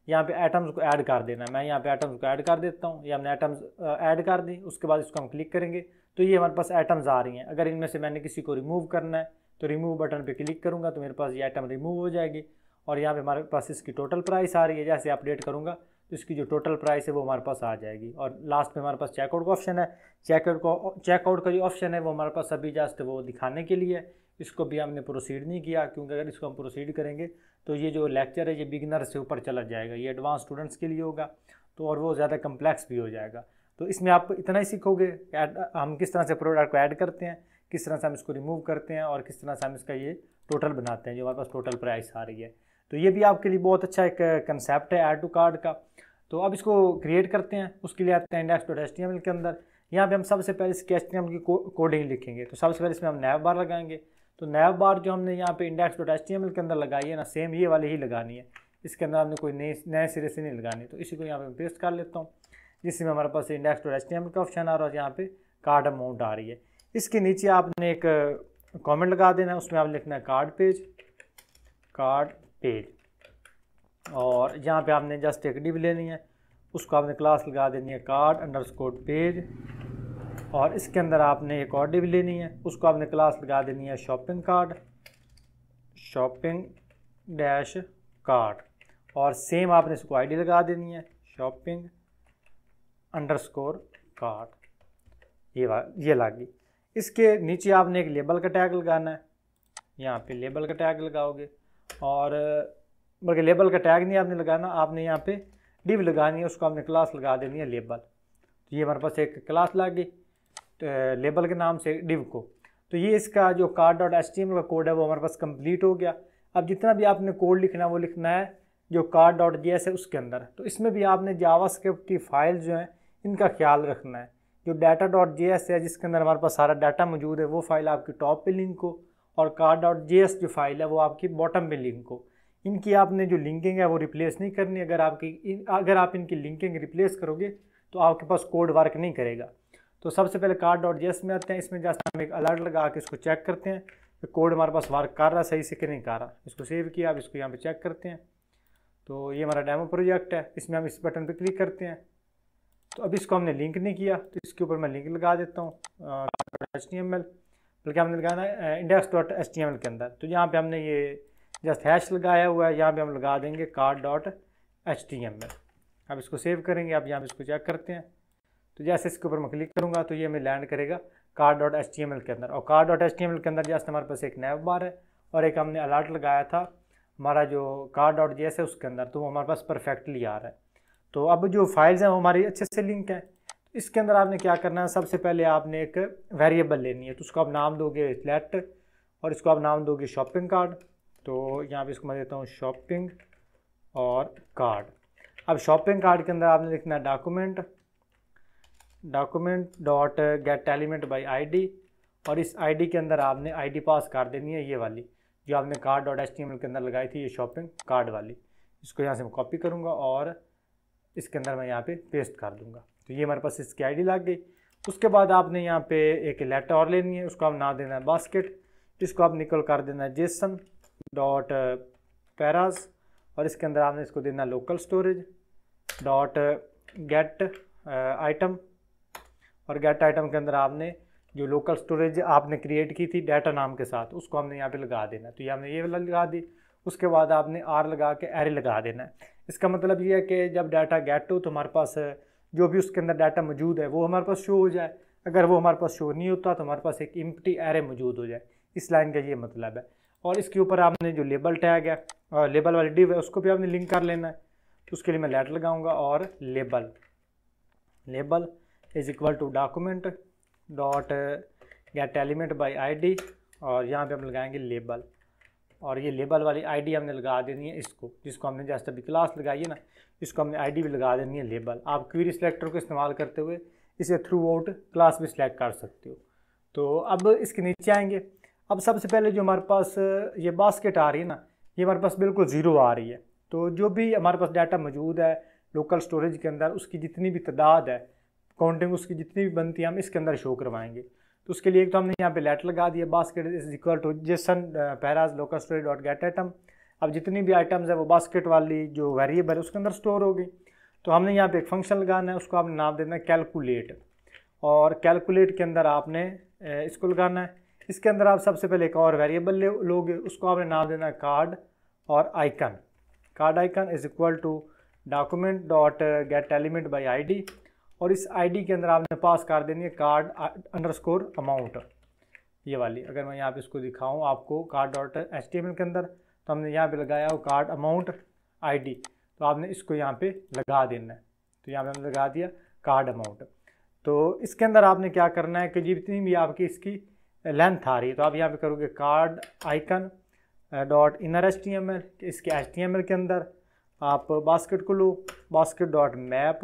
यहाँ पे आइटम्स को ऐड कर देना है। मैं यहाँ पे आइटम्स को ऐड कर देता हूँ, ये हमने आइटम्स ऐड कर दी। उसके बाद इसको हम क्लिक करेंगे तो ये हमारे पास आइटम्स आ रही हैं। अगर इनमें से मैंने किसी को रिमूव करना है तो रिमूव बटन पे क्लिक करूँगा तो मेरे पास ये आइटम रिमूव हो जाएगी। और यहाँ पर हमारे पास इसकी टोटल प्राइस आ रही है, जैसे अपडेट करूँगा तो इसकी जो टोटल प्राइस है वो हमारे पास आ जाएगी। और लास्ट में हमारे पास चेकआउट का ऑप्शन है, चेकआउट का जो ऑप्शन है वो हमारे पास अभी जस्ट वो दिखाने के लिए है, इसको भी हमने प्रोसीड नहीं किया क्योंकि अगर इसको हम प्रोसीड करेंगे तो ये जो लेक्चर है ये बिगिनर से ऊपर चला जाएगा, ये एडवांस स्टूडेंट्स के लिए होगा तो, और वो ज़्यादा कम्प्लेक्स भी हो जाएगा। तो इसमें आप इतना ही सीखोगे कि हम किस तरह से प्रोडक्ट को ऐड करते हैं, किस तरह से हम इसको रिमूव करते हैं और किस तरह से हम इसका ये टोटल बनाते हैं जो हमारे पास टोटल प्राइस आ रही है। तो ये भी आपके लिए बहुत अच्छा एक कंसेप्ट है ऐड टू कार्ड का। तो अब इसको क्रिएट करते हैं, उसके लिए आते हैं index.html के अंदर। यहाँ पे हम सबसे पहले इसके HTML की कोडिंग लिखेंगे। तो सबसे पहले इसमें हम नैव बार लगाएंगे। तो नैव बार जो हमने यहाँ पे index.html के अंदर लगाई है ना, सेम ये वाली ही लगानी है, इसके अंदर हमने कोई नए सिरे से नहीं लगानी। तो इसी को यहाँ पे पेस्ट कर लेता हूँ, जिसमें हमारे पास index.html का ऑप्शन आ रहा है, यहाँ पे कार्ड अमाउंट आ रही है। इसके नीचे आपने एक कॉमेंट लगा देना है, उसमें आप लिखना है कार्ड पेज और यहाँ पर आपने जस्ट एक डिव लेनी है, उसको आपने क्लास लगा देनी है card_page और इसके अंदर आपने एक और डिव लेनी है, उसको आपने क्लास लगा देनी है shopping_cart और सेम आपने इसको आईडी लगा देनी है shopping_cart। ये लगी। इसके नीचे आपने एक लेबल का टैग लगाना है, यहाँ पे लेबल का टैग लगाओगे और बल्कि लेबल का टैग नहीं आपने लगाना, आपने यहाँ पे डिव लगानी है, उसको आपने क्लास लगा देनी है लेबल। तो ये हमारे पास एक क्लास लग गई तो लेबल के नाम से डिव को। तो ये इसका जो card.html का कोड है वो हमारे पास कंप्लीट हो गया। अब जितना भी आपने कोड लिखना है वो लिखना है जो card.js है उसके अंदर। तो इसमें भी आपने जावास्क्रिप्ट की फाइल जो हैं इनका ख्याल रखना है। जो data.js है जिसके अंदर हमारे पास सारा डाटा मौजूद है वो फाइल आपकी टॉप पे लिंक हो, और card.js जो फाइल है वो आपकी बॉटम पे लिंक हो। इनकी आपने जो लिंकिंग है वो रिप्लेस नहीं करनी। अगर आप इनकी लिंकिंग रिप्लेस करोगे तो आपके पास कोड वर्क नहीं करेगा। तो सबसे पहले card.js में आते हैं। इसमें जैसे हम एक अलर्ट लगा के इसको चेक करते हैं कि कोड हमारे पास वर्क कर रहा है सही से कि नहीं कर रहा। इसको सेव किया, आप इसको यहाँ पे चेक करते हैं। तो ये हमारा डेमो प्रोजेक्ट है, इसमें हम इस बटन पे क्लिक करते हैं। तो अभी इसको हमने लिंक नहीं किया तो इसके ऊपर मैं लिंक लगा देता हूँ HTML, बल्कि हमने लगाना है index.html के अंदर। तो यहाँ पर हमने ये जस्ट हैश लगाया हुआ है, यहाँ पर हम लगा देंगे card.html। अब इसको सेव करेंगे, आप यहाँ पर इसको चेक करते हैं। तो जैसे इसके ऊपर मैं क्लिक करूँगा तो ये हमें लैंड करेगा card.html के अंदर। और card.html के अंदर जैसे हमारे पास एक नैव बार है और एक हमने अलर्ट लगाया था हमारा जो card.js है उसके अंदर, तो वो हमारे पास परफेक्टली आ रहा है। तो अब जो फाइल्स हैं वो हमारी अच्छे से लिंक हैं। तो इसके अंदर आपने क्या करना है, सबसे पहले आपने एक वेरिएबल लेनी है। तो उसको आप नाम दोगे select और इसको आप नाम दोगे शॉपिंग कार्ड। तो यहाँ पर इसको मैं देता हूँ शॉपिंग और कार्ड। अब शॉपिंग कार्ड के अंदर आपने लिखना है document.getElementById, और इस id के अंदर आपने id पास कर देनी है, ये वाली जो आपने card.html के अंदर लगाई थी, ये शॉपिंग कार्ड वाली। इसको यहाँ से मैं कॉपी करूँगा और इसके अंदर मैं यहाँ पे पेस्ट कर दूँगा। तो ये हमारे पास इसकी id लग गई। उसके बाद आपने यहाँ पे एक लेटर और लेनी है, उसको आप नाम देना है बास्केट, इसको आप निकल कर देना है JSON.paras, और इसके अंदर आपने इसको देना है localStorage.getItem, और गेट आइटम के अंदर आपने जो लोकल स्टोरेज आपने क्रिएट की थी डाटा नाम के साथ उसको हमने यहाँ पे लगा देना। तो ये हमने ये वाला लगा दी। उसके बाद आपने आर लगा के एरे लगा देना है। इसका मतलब ये है कि जब डाटा गेट हो तो हमारे पास जो भी उसके अंदर डाटा मौजूद है वो हमारे पास शो हो जाए। अगर वो हमारे पास शो नहीं होता तो हमारे पास एक एम्प्टी एरे मौजूद हो जाए, इस लाइन का ये मतलब है। और इसके ऊपर आपने जो लेबल टैग है और लेबल वाली डिव है उसको भी आपने लिंक कर लेना है। तो उसके लिए मैं लेटर लगाऊँगा और label is equal to document.getElementById, और यहाँ पे हम लगाएंगे लेबल, और ये लेबल वाली id हमने लगा देनी है इसको, जिसको हमने जस्ट अभी क्लास लगाई है ना, इसको हमने id भी लगा देनी है लेबल। आप क्वेरी सिलेक्टर को इस्तेमाल करते हुए इसे थ्रू आउट क्लास भी सिलेक्ट कर सकते हो। तो अब इसके नीचे आएंगे। अब सबसे पहले जो हमारे पास ये बास्केट आ रही है ना, ये हमारे पास बिल्कुल ज़ीरो आ रही है। तो जो भी हमारे पास डाटा मौजूद है लोकल स्टोरेज के अंदर उसकी जितनी भी तादाद है, काउंटिंग उसकी जितनी भी बनती है हम इसके अंदर शो करवाएंगे। तो उसके लिए एक तो हमने यहाँ पे लेटर लगा दिया basket is equal to JSON.paras.localStorage.getAitem। अब जितनी भी आइटम्स है वो बास्केट वाली जो वेरिएबल है उसके अंदर स्टोर होगी। तो हमने यहाँ पे एक फंक्शन लगाना है, उसको आपने नाम देना है कैलकुलेट, और कैलकुलेट के अंदर आपने इसको लगाना है। इसके अंदर आप सबसे पहले एक और वेरिएबल लोगे, उसको आपने नाम देना है कार्ड और icon. Card icon is equal to document.getElementById, और इस आईडी के अंदर आपने पास कर देनी है card_amount, ये वाली। अगर मैं यहाँ पे इसको दिखाऊँ आपको card.html के अंदर, तो हमने यहाँ पे लगाया हो कार्ड अमाउंट आईडी, तो आपने इसको यहाँ पे लगा देना है। तो यहाँ पे हमने लगा दिया कार्ड अमाउंट। तो इसके अंदर आपने क्या करना है कि जितनी भी आपकी इसकी लेंथ आ रही है तो आप यहाँ पे करोगे card icon dot inner HTML, इसके HTML के अंदर आप बास्केट को लो, बास्केट डॉट मैप,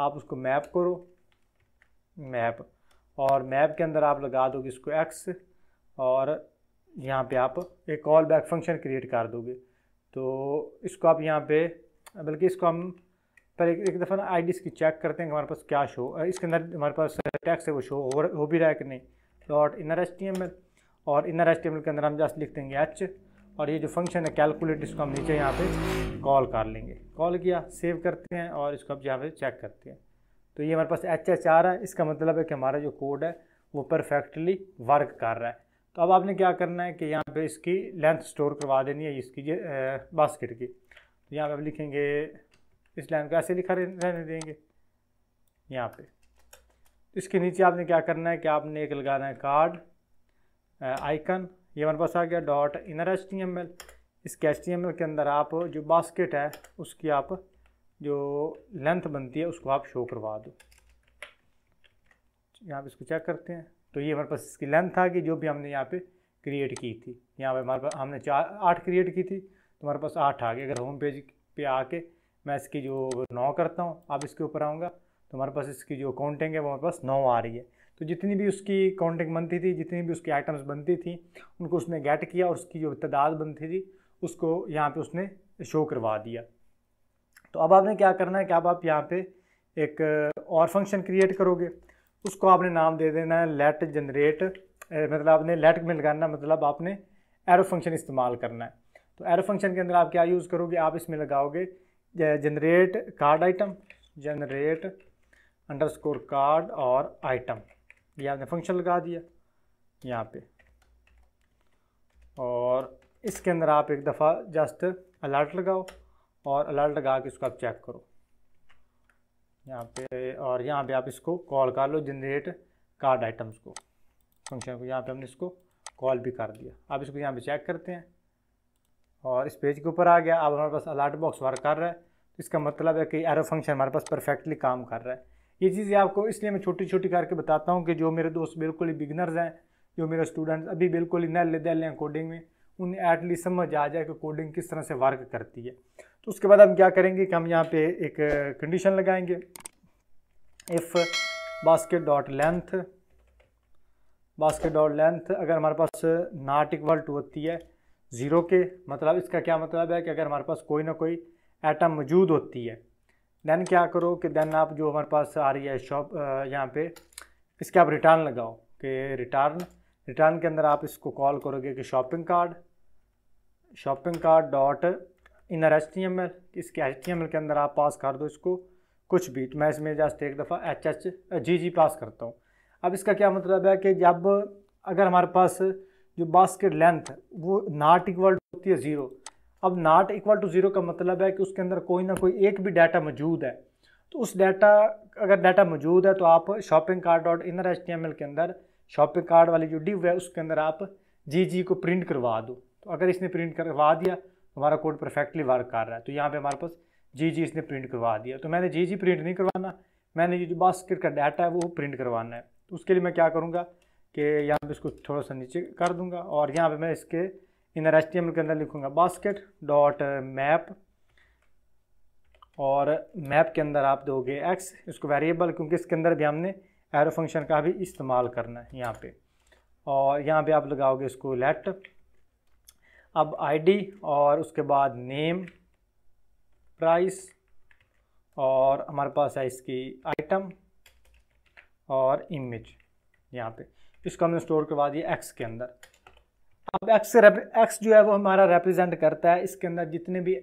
आप उसको मैप करो मैप, और मैप के अंदर आप लगा दोगे इसको एक्स, और यहाँ पे आप एक कॉल बैक फंक्शन क्रिएट कर दोगे। तो इसको आप यहाँ पे, बल्कि इसको हम पर एक दफ़ा ना आईडी इसकी चेक करते हैं कि हमारे पास क्या शो, इसके अंदर हमारे पास टेक्स्ट है वो शो हो भी रहा है कि नहीं। डॉट इनर HTML, और इनर HTML के अंदर हम जस्ट लिख देंगे एच, और ये जो फंक्शन है कैलकुलेट इसको हम नीचे यहाँ पे कॉल कर लेंगे। कॉल किया, सेव करते हैं और इसको अब यहाँ पे चेक करते हैं। तो ये हमारे पास HTML है, इसका मतलब है कि हमारा जो कोड है वो परफेक्टली वर्क कर रहा है। तो अब आपने क्या करना है कि यहाँ पे इसकी लेंथ स्टोर करवा देनी है इसकी बास्केट की। तो यहाँ पर लिखेंगे, इस लेंथ को ऐसे लिखा रहने देंगे यहाँ पर। इसके नीचे आपने क्या करना है कि आपने एक लगाना है कार्ड आइकन, ये हमारे पास आ गया डॉट इनर HTML, इसके HTML के अंदर आप जो बास्केट है उसकी आप जो लेंथ बनती है उसको आप शो करवा दो। यहाँ पे इसको चेक करते हैं तो ये हमारे पास इसकी लेंथ था कि जो भी हमने यहाँ पे क्रिएट की थी। यहाँ पे हमारे पास हमने 8 क्रिएट की थी तो हमारे पास 8 आ गए। अगर होम पेज पे आके मैं इसकी जो 9 करता हूँ, आप इसके ऊपर आऊँगा तो हमारे पास इसकी जो काउंटिंग है वो हमारे पास 9 आ रही है। तो जितनी भी उसकी काउंटिंग बनती थी, जितनी भी उसकी आइटम्स बनती थी उनको उसने गेट किया और उसकी जो तादाद बनती थी उसको यहाँ पे उसने शो करवा दिया। तो अब आपने क्या करना है कि अब आप यहाँ पे एक और फंक्शन क्रिएट करोगे, उसको आपने नाम दे देना है लेट जनरेट, मतलब आपने लेट में लगाना, मतलब आपने एरो फंक्शन इस्तेमाल करना है। तो एरो फंक्शन के अंदर आप क्या यूज़ करोगे, आप इसमें लगाओगे generate card item, generate underscore card और आइटम, ये आपने फंक्शन लगा दिया यहाँ पे। और इसके अंदर आप एक दफ़ा जस्ट अलर्ट लगाओ और अलर्ट लगा के इसको आप चेक करो यहाँ पे, और यहाँ पे आप इसको कॉल कर लो जनरेट कार्ड आइटम्स को, फंक्शन को। यहाँ पे हमने इसको कॉल भी कर दिया। आप इसको यहाँ पे चेक करते हैं और इस पेज के ऊपर आ गया। अब हमारे पास अलर्ट बॉक्स वर्क कर रहा है, इसका मतलब है कि एरो फंक्शन हमारे पास परफेक्टली काम कर रहा है। ये चीज़ें आपको इसलिए मैं छोटी छोटी करके बताता हूँ कि जो मेरे दोस्त बिल्कुल ही बिगनर्स हैं, जो मेरे स्टूडेंट्स अभी बिल्कुल ही नल्ले दल्ले हैं कोडिंग में, उन्हें एटलीस्ट समझ आ जाए कि कोडिंग किस तरह से वर्क करती है। तो उसके बाद हम क्या करेंगे कि हम यहाँ पे एक कंडीशन लगाएंगे, if basket dot length, basket dot length अगर हमारे पास नॉट इक्वल टू होती है 0 के, मतलब इसका क्या मतलब है कि अगर हमारे पास कोई ना कोई आइटम मौजूद होती है, देन क्या करो कि देन आप जो हमारे पास आ रही है शॉप यहाँ पे, इसके आप रिटर्न लगाओ कि रिटर्न के अंदर आप इसको कॉल करोगे कि shopping card dot inner HTML, इसके HTML के अंदर आप पास कर दो इसको कुछ भी। मैं इसमें जस्ट एक दफ़ा HHGG पास करता हूँ। अब इसका क्या मतलब है कि जब अगर हमारे पास जो बास्केट लेंथ वो नॉट इक्वल टू होती है 0, अब नॉट इक्वल टू 0 का मतलब है कि उसके अंदर कोई ना कोई एक भी डाटा मौजूद है। तो उस डाटा, अगर डाटा मौजूद है तो आप shopping card dot inner HTML के अंदर शॉपिंग कार्ड वाली जो डिव है उसके अंदर आप GG को प्रिंट करवा दो। तो अगर इसने प्रिंट करवा दिया हमारा कोड परफेक्टली वर्क कर रहा है। तो यहाँ पे हमारे पास GG इसने प्रिंट करवा दिया। तो मैंने GG प्रिंट नहीं करवाना, मैंने ये जो बास्केट का डाटा है वो प्रिंट करवाना है। तो उसके लिए मैं क्या करूँगा कि यहाँ पे इसको थोड़ा सा नीचे कर दूँगा और यहाँ पे मैं इसके इनर HTML के अंदर लिखूँगा बास्केट डॉट मैप, और मैप के अंदर आप दोगे x, इसको वेरिएबल, क्योंकि इसके अंदर भी हमने एरो फंक्शन का भी इस्तेमाल करना है यहाँ पे। और यहाँ पे आप लगाओगे इसको लेट, अब आईडी और उसके बाद नेम, प्राइस, और हमारे पास है इसकी आइटम और इमेज। यहाँ पे इसको हमने स्टोर करवा दिया एक्स के अंदर। अब एक्स जो है वो हमारा रिप्रेजेंट करता है इसके अंदर जितने भी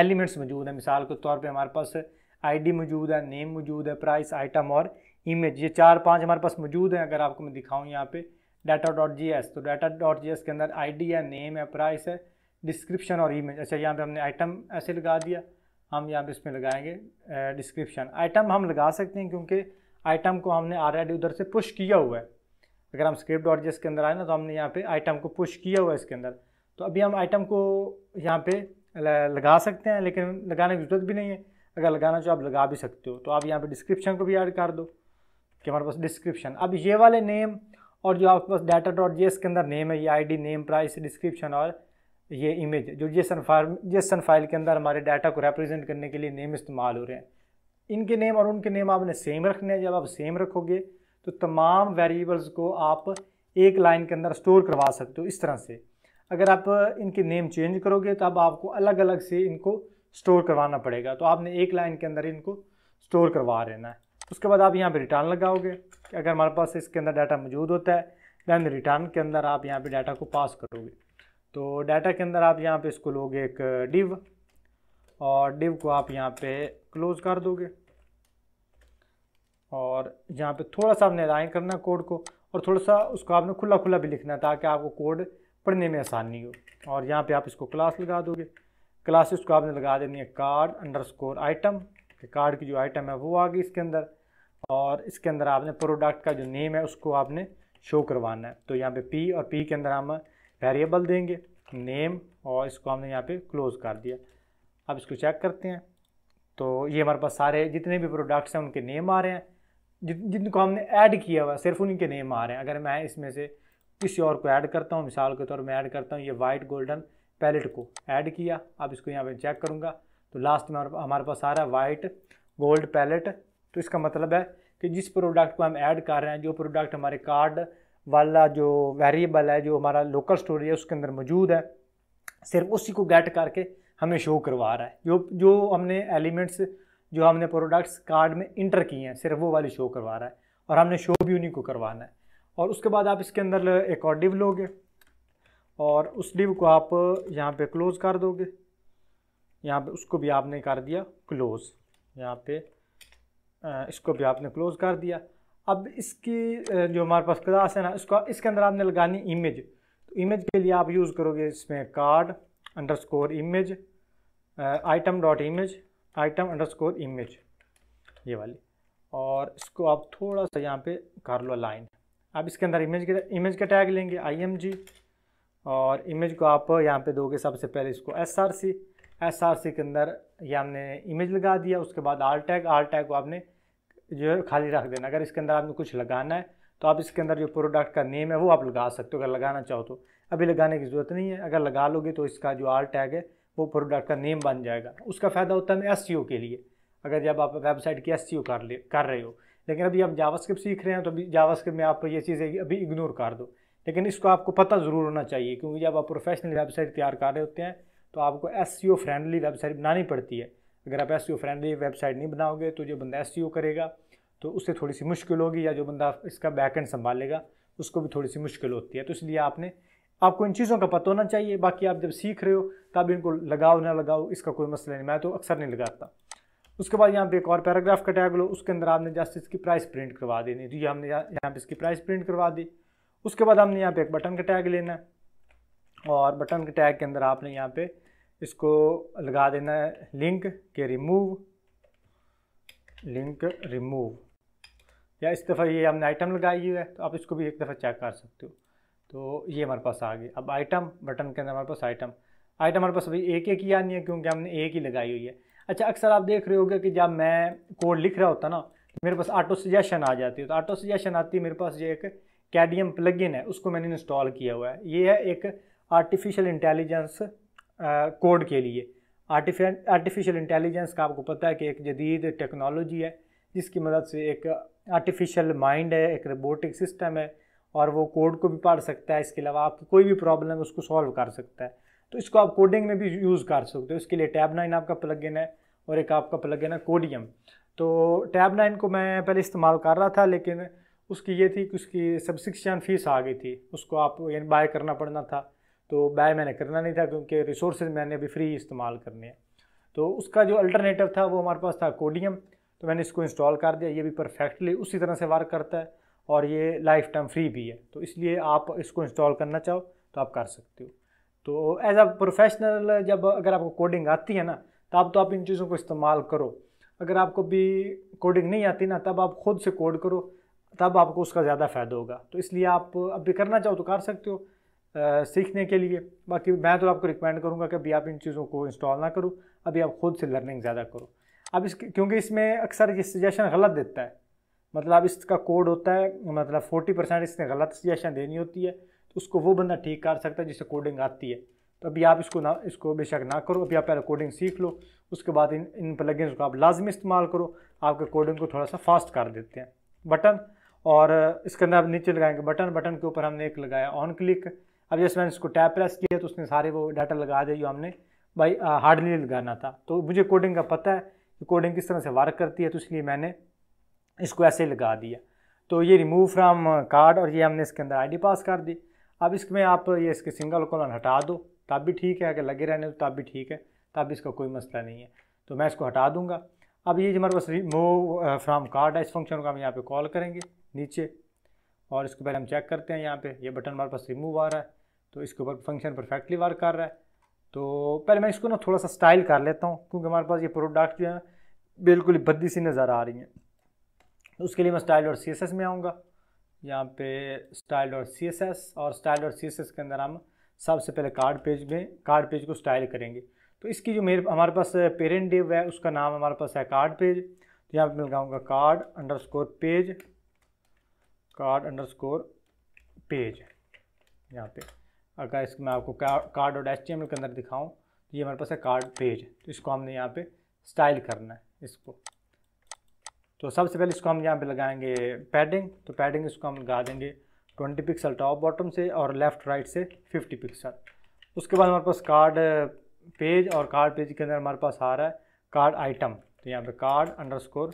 एलिमेंट्स मौजूद हैं। मिसाल के तौर पे हमारे पास आईडी मौजूद है, नेम मौजूद है, प्राइस, आइटम और इमेज, ये 4-5 हमारे पास मौजूद हैं। अगर आपको मैं दिखाऊँ यहाँ पे data.js, तो data.js के अंदर आईडी है, नेम है, प्राइस है, डिस्क्रिप्शन और इमेज। अच्छा, यहाँ पे हमने आइटम ऐसे लगा दिया, हम यहाँ पे इसमें लगाएंगे डिस्क्रिप्शन। आइटम हम लगा सकते हैं क्योंकि आइटम को हमने ऑलरेडी उधर से पुश किया हुआ है। अगर हम script.js के अंदर आए ना तो हमने यहाँ पे आइटम को पुश किया हुआ है इसके अंदर। तो अभी हम आइटम को यहाँ पे लगा सकते हैं, लेकिन लगाने की जरूरत भी नहीं है। अगर लगाना चाहो आप लगा भी सकते हो। तो आप यहाँ पर डिस्क्रिप्शन को भी ऐड कर दो कि हमारे पास डिस्क्रिप्शन। अब ये वाले नेम और जो आपके पास data.js के अंदर नेम है, ये आईडी, नेम, प्राइस, डिस्क्रिप्शन और ये इमेज, जो JSON फाइल के अंदर हमारे डाटा को रिप्रेजेंट करने के लिए नेम इस्तेमाल हो रहे हैं, इनके नेम और उनके नेम आपने सेम रखने हैं। जब आप सेम रखोगे तो तमाम वेरिएबल्स को आप एक लाइन के अंदर स्टोर करवा सकते हो इस तरह से। अगर आप इनके नेम चेंज करोगे तो अब आपको अलग अलग से इनको स्टोर करवाना पड़ेगा। तो आपने एक लाइन के अंदर इनको स्टोर करवा लेना है। उसके बाद आप यहाँ पे रिटर्न लगाओगे कि अगर हमारे पास इसके अंदर डाटा मौजूद होता है, दैन रिटर्न के अंदर आप यहाँ पे डाटा को पास करोगे। तो डाटा के अंदर आप यहाँ पे इसको लोगे एक डिव, और डिव को आप यहाँ पे क्लोज कर दोगे। और यहाँ पे थोड़ा सा आपने अलाइन करना कोड को, और थोड़ा सा उसको आपने खुला खुला भी लिखना ताकि आपको कोड पढ़ने में आसानी हो। और यहाँ पर आप इसको क्लास लगा दोगे। क्लास इसको आपने लगा देनी है कार्ड अंडरस्कोर आइटम, कि कार्ड की जो आइटम है वो आ गई इसके अंदर। और इसके अंदर आपने प्रोडक्ट का जो नेम है उसको आपने शो करवाना है। तो यहाँ पे P और P के अंदर हम वेरिएबल देंगे। नेम और इसको हमने यहाँ पे क्लोज़ कर दिया। अब इसको चेक करते हैं तो ये हमारे पास सारे जितने भी प्रोडक्ट्स हैं उनके नेम आ रहे हैं, जिनको हमने ऐड किया हुआ सिर्फ उन्हीं के नेम आ रहे हैं। अगर मैं इसमें से किसी और को ऐड करता हूँ, मिसाल के तौर पर मैं ऐड करता हूँ ये वाइट गोल्डन पैलेट को ऐड किया। अब इसको यहाँ पे चेक करूँगा तो लास्ट में हमारे पास सारा वाइट गोल्ड पैलेट। तो इसका मतलब है कि जिस प्रोडक्ट को हम ऐड कर रहे हैं, जो प्रोडक्ट हमारे कार्ड वाला जो वेरिएबल है, जो हमारा लोकल स्टोरेज है उसके अंदर मौजूद है, सिर्फ उसी को गेट करके हमें शो करवा रहा है। जो हमने एलिमेंट्स जो हमने प्रोडक्ट्स कार्ड में इंटर किए हैं सिर्फ वो वाली शो करवा रहा है, और हमने शो भी उन्हीं को करवाना है। और उसके बाद आप इसके अंदर एक और डिव लोगे और उस डिव को आप यहाँ पे क्लोज़ कर दोगे। यहाँ पे उसको भी आपने कर दिया क्लोज़, यहाँ पे इसको भी आपने क्लोज़ कर दिया। अब इसकी जो हमारे पास क्लास है ना, इसका इसके अंदर आपने लगानी इमेज। तो इमेज के लिए आप यूज़ करोगे इसमें cart underscore image item dot image item underscore image ये वाली, और इसको आप थोड़ा सा यहाँ पे कर लो लाइन। आप इसके अंदर इमेज का टैग लेंगे img और इमेज को आप यहाँ पे दोगे सबसे पहले इसको src के अंदर ये हमने इमेज लगा दिया। उसके बाद alt टैग को आपने जो खाली रख देना। अगर इसके अंदर आपने कुछ लगाना है तो आप इसके अंदर जो प्रोडक्ट का नेम है वो आप लगा सकते हो अगर लगाना चाहो तो। अभी लगाने की ज़रूरत नहीं है, अगर लगा लोगे तो इसका जो alt टैग है वो प्रोडक्ट का नेम बन जाएगा। उसका फ़ायदा होता है एसईओ के लिए, अगर जब आप वेबसाइट की एसईओ कर रहे हो। लेकिन अभी आप जावास्क्रिप्ट सीख रहे हैं तो अभी जावास्क्रिप्ट में आप ये चीज़ें अभी इग्नोर कर दो, लेकिन इसको आपको पता ज़रूर होना चाहिए क्योंकि जब आप प्रोफेशनल वेबसाइट तैयार कर रहे होते हैं तो आपको एसईओ फ्रेंडली वेबसाइट बनानी पड़ती है। अगर आप एसईओ फ्रेंडली वेबसाइट नहीं बनाओगे तो जो बंदा एसईओ करेगा तो उससे थोड़ी सी मुश्किल होगी, या जो बंदा इसका बैकएंड संभालेगा उसको भी थोड़ी सी मुश्किल होती है। तो इसलिए आपको इन चीज़ों का पता होना चाहिए। बाकी आप जब सीख रहे हो तब इनको लगाओ ना लगाओ इसका कोई मसला नहीं, मैं तो अक्सर नहीं लगाता। उसके बाद यहाँ पे एक और पैराग्राफ का टैग लो, उसके अंदर आपने जस्ट इसकी प्राइस प्रिंट करवा देनी। तो ये हमने यहाँ पे इसकी प्राइस प्रिंट करवा दी। उसके बाद हमने यहाँ पे एक बटन का टैग लेना है और बटन के टैग के अंदर आपने यहाँ पे इसको लगा देना है लिंक के रिमूव, लिंक रिमूव। या इस दफ़ा ये हमने आइटम लगाई हुई है तो आप इसको भी एक दफ़ा चेक कर सकते हो। तो ये हमारे पास आ गई। अब आइटम बटन के अंदर हमारे पास आइटम हमारे पास अभी एक ही आनी है क्योंकि हमने एक ही लगाई हुई है। अच्छा, अक्सर आप देख रहे होगे कि जब मैं कोड लिख रहा होता ना तो मेरे पास ऑटो सजेशन आ जाती है। तो ऑटो सजेशन आती है, मेरे पास ये एक कोडेयम प्लगइन है, उसको मैंने इंस्टॉल किया हुआ है। ये है एक आर्टिफिशियल इंटेलिजेंस कोड के लिए। आर्टिफिशियल इंटेलिजेंस का आपको पता है कि एक जदीद टेक्नोलॉजी है जिसकी मदद से एक आर्टिफिशियल माइंड है, एक रोबोटिक सिस्टम है और वो कोड को भी पढ़ सकता है। इसके अलावा आपकी कोई भी प्रॉब्लम है उसको सॉल्व कर सकता है। तो इसको आप कोडिंग में भी यूज़ कर सकते हो। इसके लिए टैबनाइन आपका प्लगइन है और एक आपका प्लगइन है कोडियम। तो टैबनाइन को मैं पहले इस्तेमाल कर रहा था, लेकिन उसकी ये थी कि उसकी सब्सक्रिप्शन फीस आ गई थी, उसको आप यानी बाय करना पड़ना था। तो बाय मैंने करना नहीं था क्योंकि रिसोर्सेज मैंने अभी फ्री इस्तेमाल करने हैं। तो उसका जो अल्टरनेटिव था वो हमारे पास था कोडियम, तो मैंने इसको इंस्टॉल कर दिया। ये भी परफेक्टली उसी तरह से वर्क करता है और ये लाइफ टाइम फ्री भी है, तो इसलिए आप इसको इंस्टॉल करना चाहो तो आप कर सकते हो। तो एज अ प्रोफेशनल जब अगर आपको कोडिंग आती है ना तब तो आप इन चीज़ों को इस्तेमाल करो। अगर आपको भी कोडिंग नहीं आती ना तब आप खुद से कोड करो, तब आपको उसका ज़्यादा फ़ायदा होगा। तो इसलिए आप अभी करना चाहो तो कर सकते हो सीखने के लिए। बाकी मैं तो आपको रिकमेंड करूँगा कि अभी आप इन चीज़ों को इंस्टॉल ना करो, अभी आप खुद से लर्निंग ज़्यादा करो। अब क्योंकि इसमें अक्सर ये सजेशन गलत देता है, मतलब इसका कोड होता है, मतलब 40% इसने गलत सजेशन देनी होती है, तो उसको वो बंदा ठीक कर सकता है जिसे कोडिंग आती है। तो अभी आप इसको बेशक ना करो, अभी आप पहले कोडिंग सीख लो, उसके बाद इन प्लगइन्स को आप लाजमी इस्तेमाल करो, आपके कोडिंग को थोड़ा सा फास्ट कर देते हैं। बटन और इसके अंदर आप नीचे लगाएंगे बटन के ऊपर हमने एक लगाया ऑन क्लिक। अब जैसे मैंने इसको टैप प्रेस किया तो उसने सारे वो डाटा लगा दिया जो हमने भाई हार्डली लगाना था। तो मुझे कोडिंग का पता है कि कोडिंग किस तरह से वर्क करती है, तो इसलिए मैंने इसको ऐसे लगा दिया। तो ये रिमूव फ्रॉम कार्ड और ये हमने इसके अंदर आईडी पास कर दी। अब इसमें आप ये इसके सिंगल कॉलन हटा दो तब भी ठीक है, अगर लगे रहने तो तब भी ठीक है, तब इसका कोई मसला नहीं है। तो मैं इसको हटा दूंगा। अब ये जो हमारे पास रिमूव फ्रॉम कार्ड है, इस फंक्शन को हम यहाँ पे कॉल करेंगे नीचे, और इसके पहले हम चेक करते हैं यहाँ पे ये बटन हमारे पास रिमूव आ रहा है, तो इसके ऊपर फंक्शन परफेक्टली वर्क कर रहा है। तो पहले मैं इसको ना थोड़ा सा स्टाइल कर लेता हूँ क्योंकि हमारे पास ये प्रोडक्ट जो है बिल्कुल ही भद्दी सी नज़र आ रही है। उसके लिए मैं स्टाइल और CSS में आऊँगा, यहाँ पे स्टाइल और CSS के अंदर हम सबसे पहले कार्ड पेज को स्टाइल करेंगे। तो इसकी जो हमारे पास पेरेंट डिव है उसका नाम हमारे पास है कार्ड पेज। तो यहाँ पर मैं लगाऊँगा कार्ड अंडरस्कोर पेज। यहाँ पे अगर इसको मैं आपको card.html के अंदर दिखाऊँ तो ये हमारे पास है कार्ड पेज। तो इसको हमने यहाँ पे स्टाइल करना है इसको। तो सबसे पहले इसको हम यहाँ पे लगाएंगे पैडिंग। तो पैडिंग इसको हम लगा देंगे 20 पिक्सल टॉप बॉटम से और लेफ़्ट राइट से 50 पिक्सल। उसके बाद हमारे पास कार्ड पेज और कार्ड पेज के अंदर हमारे पास आ रहा है कार्ड आइटम। तो यहाँ पे कार्ड अंडरस्कोर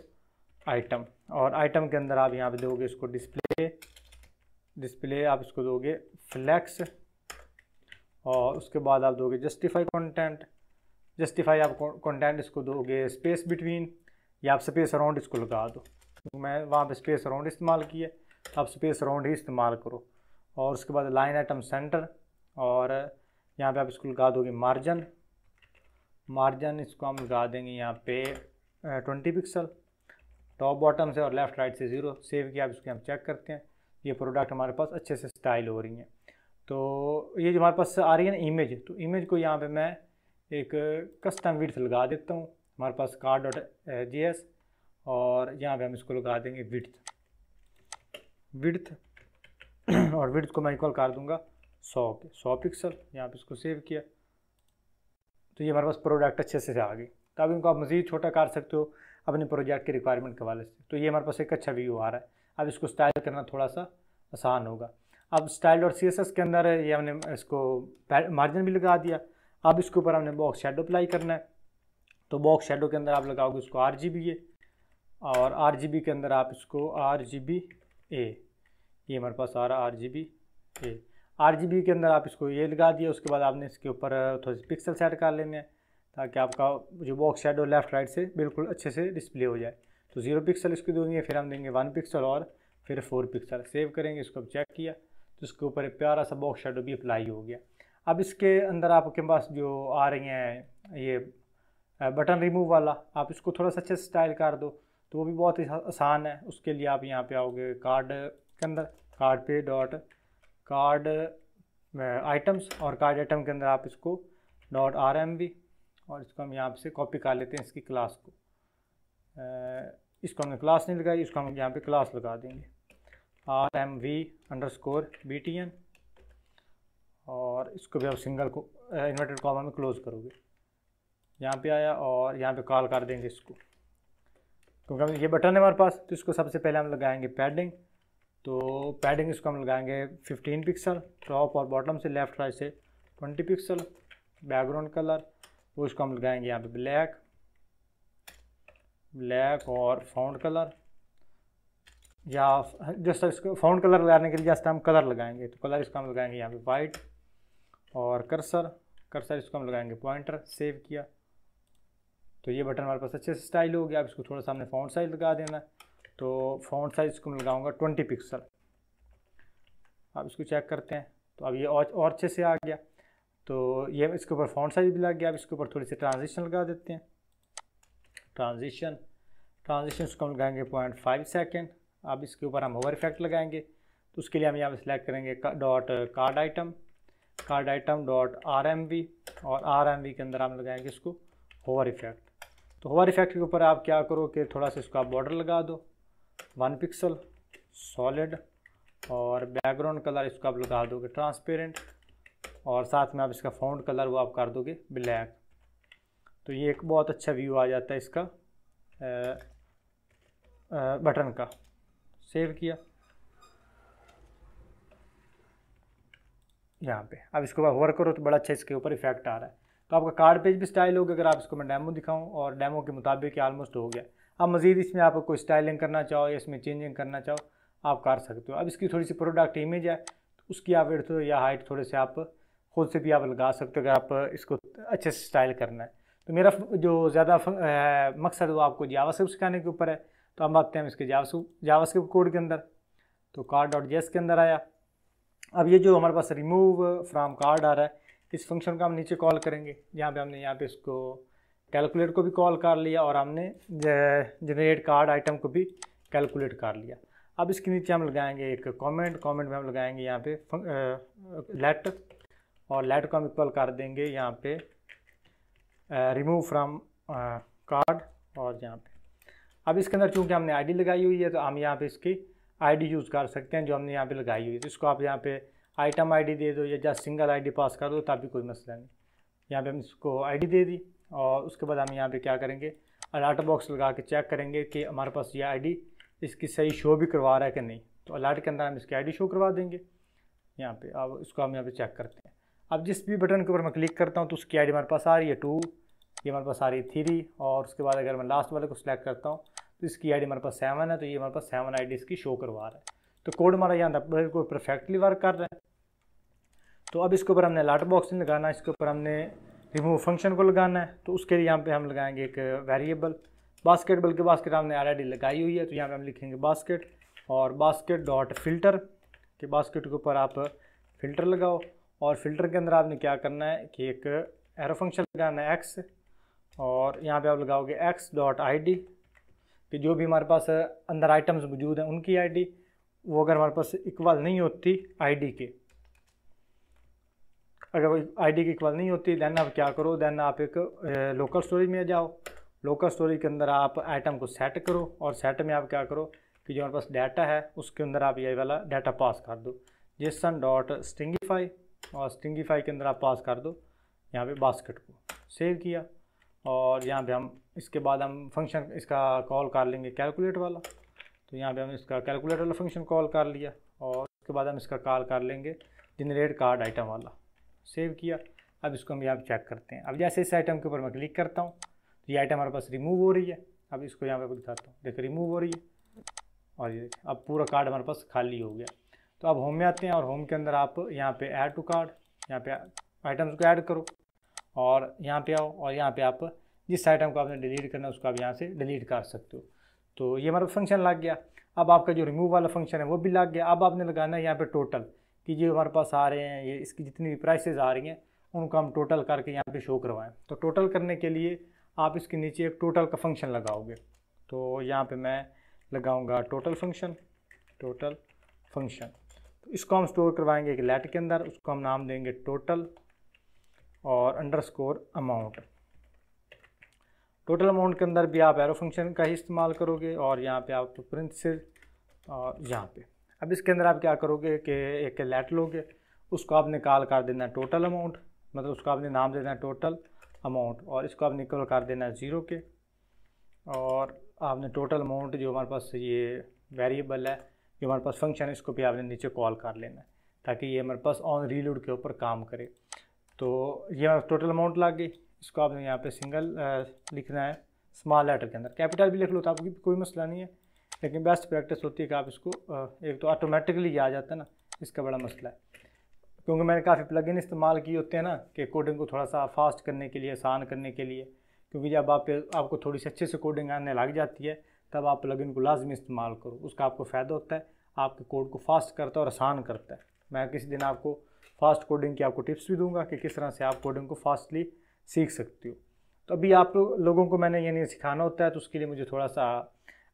आइटम और आइटम के अंदर आप यहाँ पे दोगे इसको डिस्प्ले आप इसको दोगे फ्लैक्स और उसके बाद आप दोगे जस्टिफाई आप कंटेंट इसको दोगे स्पेस बिटवीन या आप स्पेस अराउंड इसको लगा दो। तो मैं वहाँ पे स्पेस अराउंड इस्तेमाल किया, आप स्पेस अराउंड ही इस्तेमाल करो। और उसके बाद लाइन आइटम सेंटर और यहाँ पे आप इसको लगा दोगे मार्जिन इसको हम लगा देंगे यहाँ पे 20 पिक्सल टॉप बॉटम से और लेफ़्ट राइट से 0। सेव किया, आप इसको हम चेक करते हैं। ये प्रोडक्ट हमारे पास अच्छे से स्टाइल हो रही हैं। तो ये जो हमारे पास आ रही है ना इमेज, तो इमेज को यहाँ पे मैं एक कस्टम विड्थ लगा देता हूँ। हमारे पास card.js और यहाँ पे हम इसको लगा देंगे विड्थ और विड्थ को मैं इक्वल कर दूँगा 100 पिक्सल। यहाँ पे इसको सेव किया तो ये हमारे पास प्रोडक्ट अच्छे से आ गई। तो अब इनको आप मज़ीद छोटा कर सकते हो अपने प्रोजेक्ट की रिक्वायरमेंट के हवाले से। तो ये हमारे पास एक अच्छा व्यू आ रहा है। अब इसको स्टाइल करना थोड़ा सा आसान होगा। अब स्टाइल और CSS के अंदर ये हमने इसको मार्जिन भी लगा दिया। अब इसके ऊपर हमने बॉक्स शेडो अप्लाई करना है। तो बॉक्स शेडो के अंदर आप लगाओगे इसको RGBA और RGB के अंदर आप इसको RGBA, ये हमारे पास आ रहा RGBA। RGB के अंदर आप इसको ये लगा दिया। उसके बाद आपने इसके ऊपर थोड़े से पिक्सल सेट कर लेने हैं ताकि आपका जो बॉक्स शेडो लेफ़्ट राइट से बिल्कुल अच्छे से डिस्प्ले हो जाए। तो 0 पिक्सल इसको देंगे, फिर हम देंगे 1 पिक्सल और फिर 4 पिक्सल। सेव करेंगे, इसको अब चेक किया तो इसके ऊपर एक प्यारा सा बॉक्स शेडो भी अप्लाई हो गया। अब इसके अंदर आपके पास जो आ रही हैं ये बटन रिमूव वाला, आप इसको थोड़ा सा अच्छे से स्टाइल कर दो तो वो भी बहुत ही आसान है। उसके लिए आप यहाँ पे आओगे कार्ड के अंदर कार्ड आइटम्स और कार्ड आइटम के अंदर आप इसको .rmv और इसको हम यहाँ से कॉपी कर लेते हैं इसकी क्लास को। इसको हमने क्लास नहीं लगाई, इसको हम यहाँ पे क्लास लगा देंगे rmv_btn और इसको भी आप सिंगल को इन्वर्टेड कॉमा में क्लोज करोगे। यहाँ पे आया और यहाँ पे कॉल कर देंगे इसको क्योंकि हम ये बटन है हमारे पास। तो इसको सबसे पहले हम लगाएंगे पैडिंग। तो पैडिंग इसको हम लगाएंगे 15 पिक्सल टॉप और बॉटम से, लेफ़्ट राइट से 20 पिक्सल। बैकग्राउंड कलर वो इसको हम लगाएंगे यहाँ पे ब्लैक और फाउंड कलर, या जस्ट इसको फाउंड कलर लगाने के लिए जस्ट हम कलर लगाएंगे। तो कलर इसको हम लगाएंगे यहाँ पे वाइट और कर्सर इसको हम लगाएंगे पॉइंटर। सेव किया तो ये बटन हमारे पास अच्छे से स्टाइल हो गया। अब इसको थोड़ा सा हमने फ़ॉन्ट साइज़ लगा देना है। तो फ़ॉन्ट साइज़ इसको मैं लगाऊँगा 20 पिक्सल। अब इसको चेक करते हैं तो अब ये और अच्छे से आ गया। तो ये इसके ऊपर फ़ॉन्ट साइज़ भी लग गया। अब इसके ऊपर थोड़ी सी ट्रांजिशन लगा देते हैं। ट्रांजिशन इसको हम लगाएंगे 0.5 सेकेंड। अब इसके ऊपर हम होवर इफेक्ट लगाएंगे। तो उसके लिए हम यहाँ पे सिलेक्ट करेंगे कार्ड आइटम .rmv और rmv के अंदर हम लगाएंगे इसको होवर इफेक्ट। तो होवर इफेक्ट के ऊपर आप क्या करो कि थोड़ा सा इसको आप बॉर्डर लगा दो 1 पिक्सल सॉलिड और बैकग्राउंड कलर इसको आप लगा दोगे ट्रांसपेरेंट और साथ में आप इसका फॉन्ट कलर वो आप कर दोगे ब्लैक। तो ये एक बहुत अच्छा व्यू आ जाता है इसका बटन का। सेव किया यहाँ पे। अब इसको होवर करो तो बड़ा अच्छा इसके ऊपर इफेक्ट आ रहा है। तो आपका कार्ड पेज भी स्टाइल हो गया। अगर आप इसको मैं डेमो दिखाऊं और डेमो के मुताबिक ऑलमोस्ट हो गया। अब मज़ीद इसमें आप कोई स्टाइलिंग करना चाहो या इसमें चेंजिंग करना चाहो आप कर सकते हो। अब इसकी थोड़ी सी प्रोडक्ट इमेज है तो उसकी आप विड्थ या हाइट थोड़े से आप खुद से भी आप लगा सकते हो अगर आप इसको अच्छे से स्टाइल करना है। तो मेरा जो ज़्यादा मकसद वो आपको जावास्क्रिप्ट सिखाने के ऊपर है। तो हम आते हैं इसके जावास्क्रिप्ट कोड के अंदर। तो कार्ड.js के अंदर आया। अब ये जो हमारे पास रिमूव फ्रॉम कार्ड आ रहा है इस फंक्शन का हम नीचे कॉल करेंगे। यहाँ पे हमने इसको कैलकुलेट को भी कॉल कर लिया और हमने जनरेट कार्ड आइटम को भी कैलकुलेट कर लिया। अब इसके नीचे हम लगाएंगे एक कमेंट में हम लगाएंगे यहाँ पे लेट और लेट को हम इक्वल कर देंगे यहाँ पे रिमूव फ्रॉम कार्ड और यहाँ पे अब इसके अंदर चूंकि हमने आईडी लगाई हुई है तो हम यहाँ पे इसकी आईडी यूज़ कर सकते हैं जो हमने यहाँ पे लगाई हुई है। तो इसको आप यहाँ पे आइटम आईडी दे दो या जस्ट सिंगल आईडी पास कर दो तभी कोई मसला नहीं। यहाँ पे हम इसको आईडी दे दी और उसके बाद हम यहाँ पे क्या करेंगे अलर्ट बॉक्स लगा के चेक करेंगे कि हमारे पास ये आईडी इसकी सही शो भी करवा रहा है कि नहीं। तो अलर्ट के अंदर हम इसकी आईडी शो करवा देंगे यहाँ पे। अब इसको हम यहाँ पे चेक करते हैं। अब जिस भी बटन के ऊपर मैं क्लिक करता हूँ तो उसकी आईडी हमारे पास आ रही है 2, ये हमारे पास आ रही है 3 और उसके बाद अगर मैं लास्ट वाले को सिलेक्ट करता हूँ तो इसकी आईडी हमारे पास 7 है। तो ये हमारे पास 7 आईडी इसकी शो करवा रहा है। तो कोड हमारा यहाँ बिल्कुल परफेक्टली वर्क कर रहा है। तो अब इसके ऊपर हमने अलर्ट बॉक्स नहीं लगाना, इसके ऊपर हमने रिमूव फंक्शन को लगाना है। तो उसके लिए यहाँ पे हम लगाएंगे एक वेरिएबल बास्केट, बल्कि बास्केट हमने ऑलरेडी लगाई हुई है। तो यहाँ पे हम लिखेंगे बास्केट और बास्केट डॉट फिल्टर के बास्केट के ऊपर आप फिल्टर लगाओ और फिल्टर के अंदर आपने क्या करना है कि एक एरो फंक्शन लगाना है एक्स और यहाँ पे आप लगाओगे एक्स डॉट आई डी कि जो भी हमारे पास अंदर आइटम्स मौजूद हैं उनकी आई डी, वो अगर हमारे पास इक्वल नहीं होती आई डी के, अगर वो आई डी की इक्वल नहीं होती दैन आप क्या करो, दैन आप एक लोकल स्टोरेज में जाओ, लोकल स्टोरेज के अंदर आप आइटम को सेट करो और सेट में आप क्या करो कि जो हमारे पास डाटा है उसके अंदर आप ये वाला डाटा पास कर दो जेसन डॉट स्ट्रिंगीफाई और स्ट्रिंगीफाई के अंदर आप पास कर दो यहाँ पे बास्केट को। सेव किया और यहाँ पे हम इसके बाद हम फंक्शन इसका कॉल कर लेंगे कैलकुलेट वाला। तो यहाँ पे हम इसका कैलकुलेट वाला फंक्शन कॉल कर लिया और उसके बाद हम इसका कॉल कर लेंगे जनरेट कार्ड आइटम वाला। सेव किया। अब इसको हम यहाँ पे चेक करते हैं। अब जैसे इस आइटम के ऊपर मैं क्लिक करता हूँ तो ये आइटम हमारे पास रिमूव हो रही है। अब इसको यहाँ पे दिखाता हूँ, देखो रिमूव हो रही है और ये देखिए अब पूरा कार्ड हमारे पास खाली हो गया। तो अब होम में आते हैं और होम के अंदर आप यहाँ पे ऐड टू कार्ड, यहाँ पे आइटम्स को ऐड करो और यहाँ पे आओ और यहाँ पे आप जिस आइटम को आपने डिलीट करना है उसको आप यहाँ से डिलीट कर सकते हो। तो ये हमारा फंक्शन लग गया। अब आपका जो रिमूव वाला फंक्शन है वो भी लग गया। अब आपने लगाना है यहाँ पे टोटल कि जो हमारे पास आ रहे हैं ये इसकी जितनी भी प्राइसेज आ रही हैं उनको हम टोटल करके यहाँ पे शो करवाएं। तो टोटल करने के लिए आप इसके नीचे एक टोटल का फंक्शन लगाओगे। तो यहाँ पे मैं लगाऊंगा टोटल फंक्शन। तो इसको हम स्टोर करवाएंगे एक लेट के अंदर, उसको हम नाम देंगे टोटल और अंडरस्कोर अमाउंट। टोटल अमाउंट के अंदर भी आप एरो फंक्शन का ही इस्तेमाल करोगे और यहाँ पे आप प्रिंसेस और यहाँ पे अब इसके अंदर आप क्या करोगे कि एक लेट लोगे, उसको आपने कॉल कर देना है टोटल अमाउंट, मतलब उसको आपने नाम देना है टोटल अमाउंट और इसको आपने इक्वल कर देना है 0 के और आपने टोटल अमाउंट जो हमारे पास ये वेरिएबल है जो हमारे पास फंक्शन है इसको भी आपने नीचे कॉल कर लेना है ताकि ये हमारे पास ऑन रीलोड के ऊपर काम करे। तो ये हमारे टोटल अमाउंट लग गई। इसको आपने यहाँ पे सिंगल लिखना है स्मॉल लेटर के अंदर, कैपिटल भी लिख लो तो आपकी कोई मसला नहीं है, लेकिन बेस्ट प्रैक्टिस होती है कि आप इसको एक तो ऑटोमेटिकली आ जाता है ना, इसका बड़ा मसला है क्योंकि मैंने काफ़ी प्लगइन इस्तेमाल किए होते हैं ना कि कोडिंग को थोड़ा सा फास्ट करने के लिए, आसान करने के लिए, क्योंकि जब आपको थोड़ी सी अच्छे से कोडिंग आने लग जाती है तब आप प्लगइन को लाजमी इस्तेमाल करो, उसका आपको फ़ायदा होता है, आपके कोड को फास्ट करता है और आसान करता है। मैं किसी दिन आपको फास्ट कोडिंग की आपको टिप्स भी दूंगा कि किस तरह से आप कोडिंग को फास्टली सीख सकते हो। तो अभी आप लोगों को मैंने यानी सिखाना होता है तो उसके लिए मुझे थोड़ा सा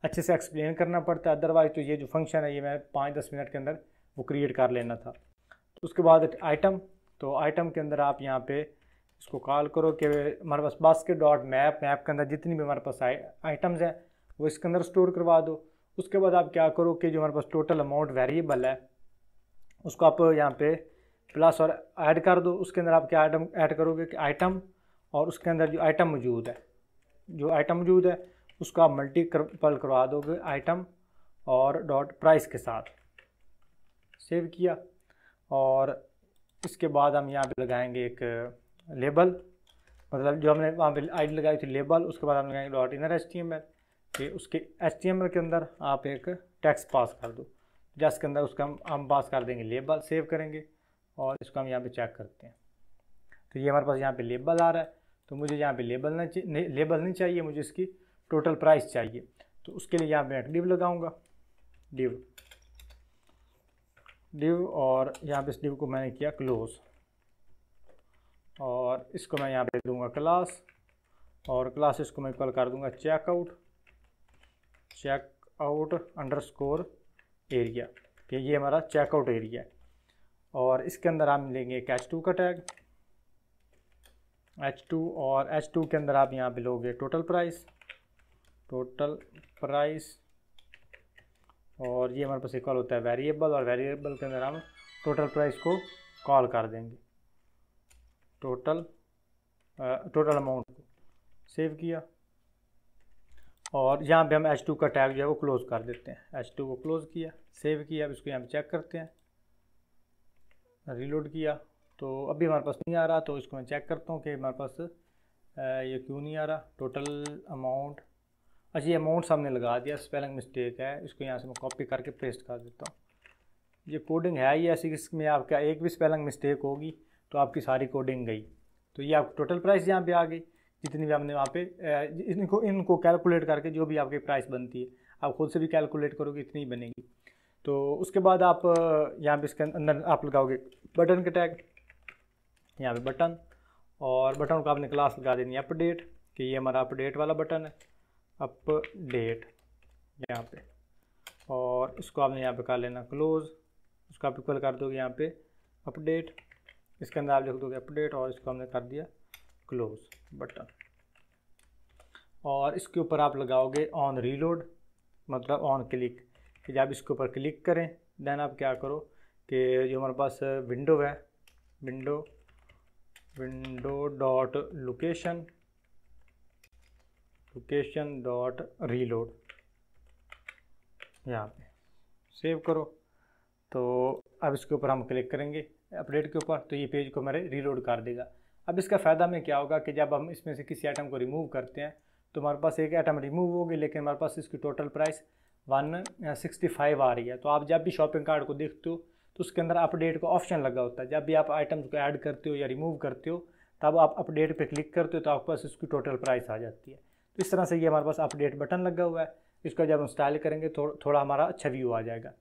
अच्छे से एक्सप्लेन करना पड़ता है, अदरवाइज तो ये जो फंक्शन है ये मैं 5-10 मिनट के अंदर वो क्रिएट कर लेना था। तो उसके बाद आइटम, तो आइटम के अंदर आप यहाँ पे इसको कॉल करो कि हमारे पास बास्केट डॉट मैप, मैप के अंदर जितनी भी हमारे पास आइटम्स हैं वो इसके अंदर स्टोर करवा दो। उसके बाद आप क्या करो कि जो हमारे पास टोटल अमाउंट वेरिएबल है उसको आप यहाँ पे प्लस और ऐड कर दो। उसके अंदर आप क्या आइटम ऐड करोगे कि आइटम और उसके अंदर जो आइटम मौजूद है उसको आप मल्टीपल करवा दोगे आइटम और डॉट प्राइस के साथ। सेव किया और इसके बाद हम यहाँ पे लगाएंगे एक लेबल, मतलब जो हमने वहाँ पे आईडी लगाई थी लेबल, उसके बाद हम लगाएंगे डॉट इनर HTML कि उसके HTML के अंदर आप एक टेक्स्ट पास कर दो जिसके अंदर उसका हम पास कर देंगे लेबल। सेव करेंगे और इसको हम यहाँ पे चेक करते हैं। तो ये हमारे पास यहाँ पे लेबल आ रहा है। तो मुझे यहाँ पे लेबल नहीं चाहिए, मुझे इसकी टोटल प्राइस चाहिए। तो उसके लिए यहाँ पे मैं डिव लगाऊंगा, डिव और यहाँ पे इस डिव को मैंने किया क्लोज और इसको मैं यहाँ पे दूंगा क्लास और क्लासेस को मैं इक्वल कर दूंगा चेकआउट अंडरस्कोर एरिया कि ये हमारा चेकआउट एरिया है। और इसके अंदर हम लेंगे एक H2 का टैग, H2, और H2 के अंदर आप यहाँ पे लोगे टोटल प्राइस, और ये हमारे पास इक्वल होता है वेरिएबल, और वेरिएबल के अंदर हम टोटल प्राइस को कॉल कर देंगे, टोटल अमाउंट को सेव किया, और यहाँ पे हम H2 का टैग जो है वो क्लोज़ कर देते हैं। H2 को क्लोज़ किया, सेव किया, अब इसको यहाँ पे चेक करते हैं, रीलोड किया तो अभी हमारे पास नहीं आ रहा, तो इसको मैं चेक करता हूँ कि हमारे पास ये क्यों नहीं आ रहा। टोटल अमाउंट, अच्छा ये अमाउंट सामने लगा दिया, स्पेलिंग मिस्टेक है, इसको यहाँ से मैं कॉपी करके पेस्ट कर देता हूँ। ये कोडिंग है ये ऐसी, इसमें आपका एक भी स्पेलिंग मिस्टेक होगी तो आपकी सारी कोडिंग गई। तो ये आपकी टोटल प्राइस यहाँ पे आ गई, जितनी भी आपने वहाँ पे इनको कैलकुलेट करके जो भी आपकी प्राइस बनती है, आप खुद से भी कैलकुलेट करोगे इतनी ही बनेगी। तो उसके बाद आप यहाँ पे इसके अंदर आप लगाओगे बटन के टैग, यहाँ पे बटन, और बटन को आपने क्लास लगा देनी है अपडेट, कि ये हमारा अपडेट वाला बटन है, अपडेट यहाँ पे, और इसको आपने यहाँ पे कर लेना क्लोज, उसको आप इक्वल कर दोगे यहाँ पे अपडेट, इसके अंदर आप लिख दोगे अपडेट, और इसको हमने कर दिया क्लोज बटन, और इसके ऊपर आप लगाओगे ऑन रीलोड, मतलब ऑन क्लिक, कि जब इसके ऊपर क्लिक करें देन आप क्या करो कि जो हमारे पास विंडो है, window dot location dot reload यहाँ पे सेव करो। तो अब इसके ऊपर हम क्लिक करेंगे अपडेट के ऊपर, तो ये पेज को हमारे रीलोड कर देगा। अब इसका फ़ायदा में क्या होगा कि जब हम इसमें से किसी आइटम को रिमूव करते हैं तो हमारे पास एक आइटम रिमूव होगी, लेकिन हमारे पास इसकी टोटल प्राइस 165 आ रही है। तो आप जब भी शॉपिंग कार्ट को देखते हो तो उसके अंदर अपडेट का ऑप्शन लगा होता है, जब भी आप आइटम्स को ऐड करते हो या रिमूव करते हो तब आप अपडेट पे क्लिक करते हो, तो आपके पास इसकी टोटल प्राइस आ जाती है। तो इस तरह से ये हमारे पास अपडेट बटन लगा हुआ है, इसका जब हम स्टाइल करेंगे थोड़ा हमारा अच्छा व्यू आ जाएगा।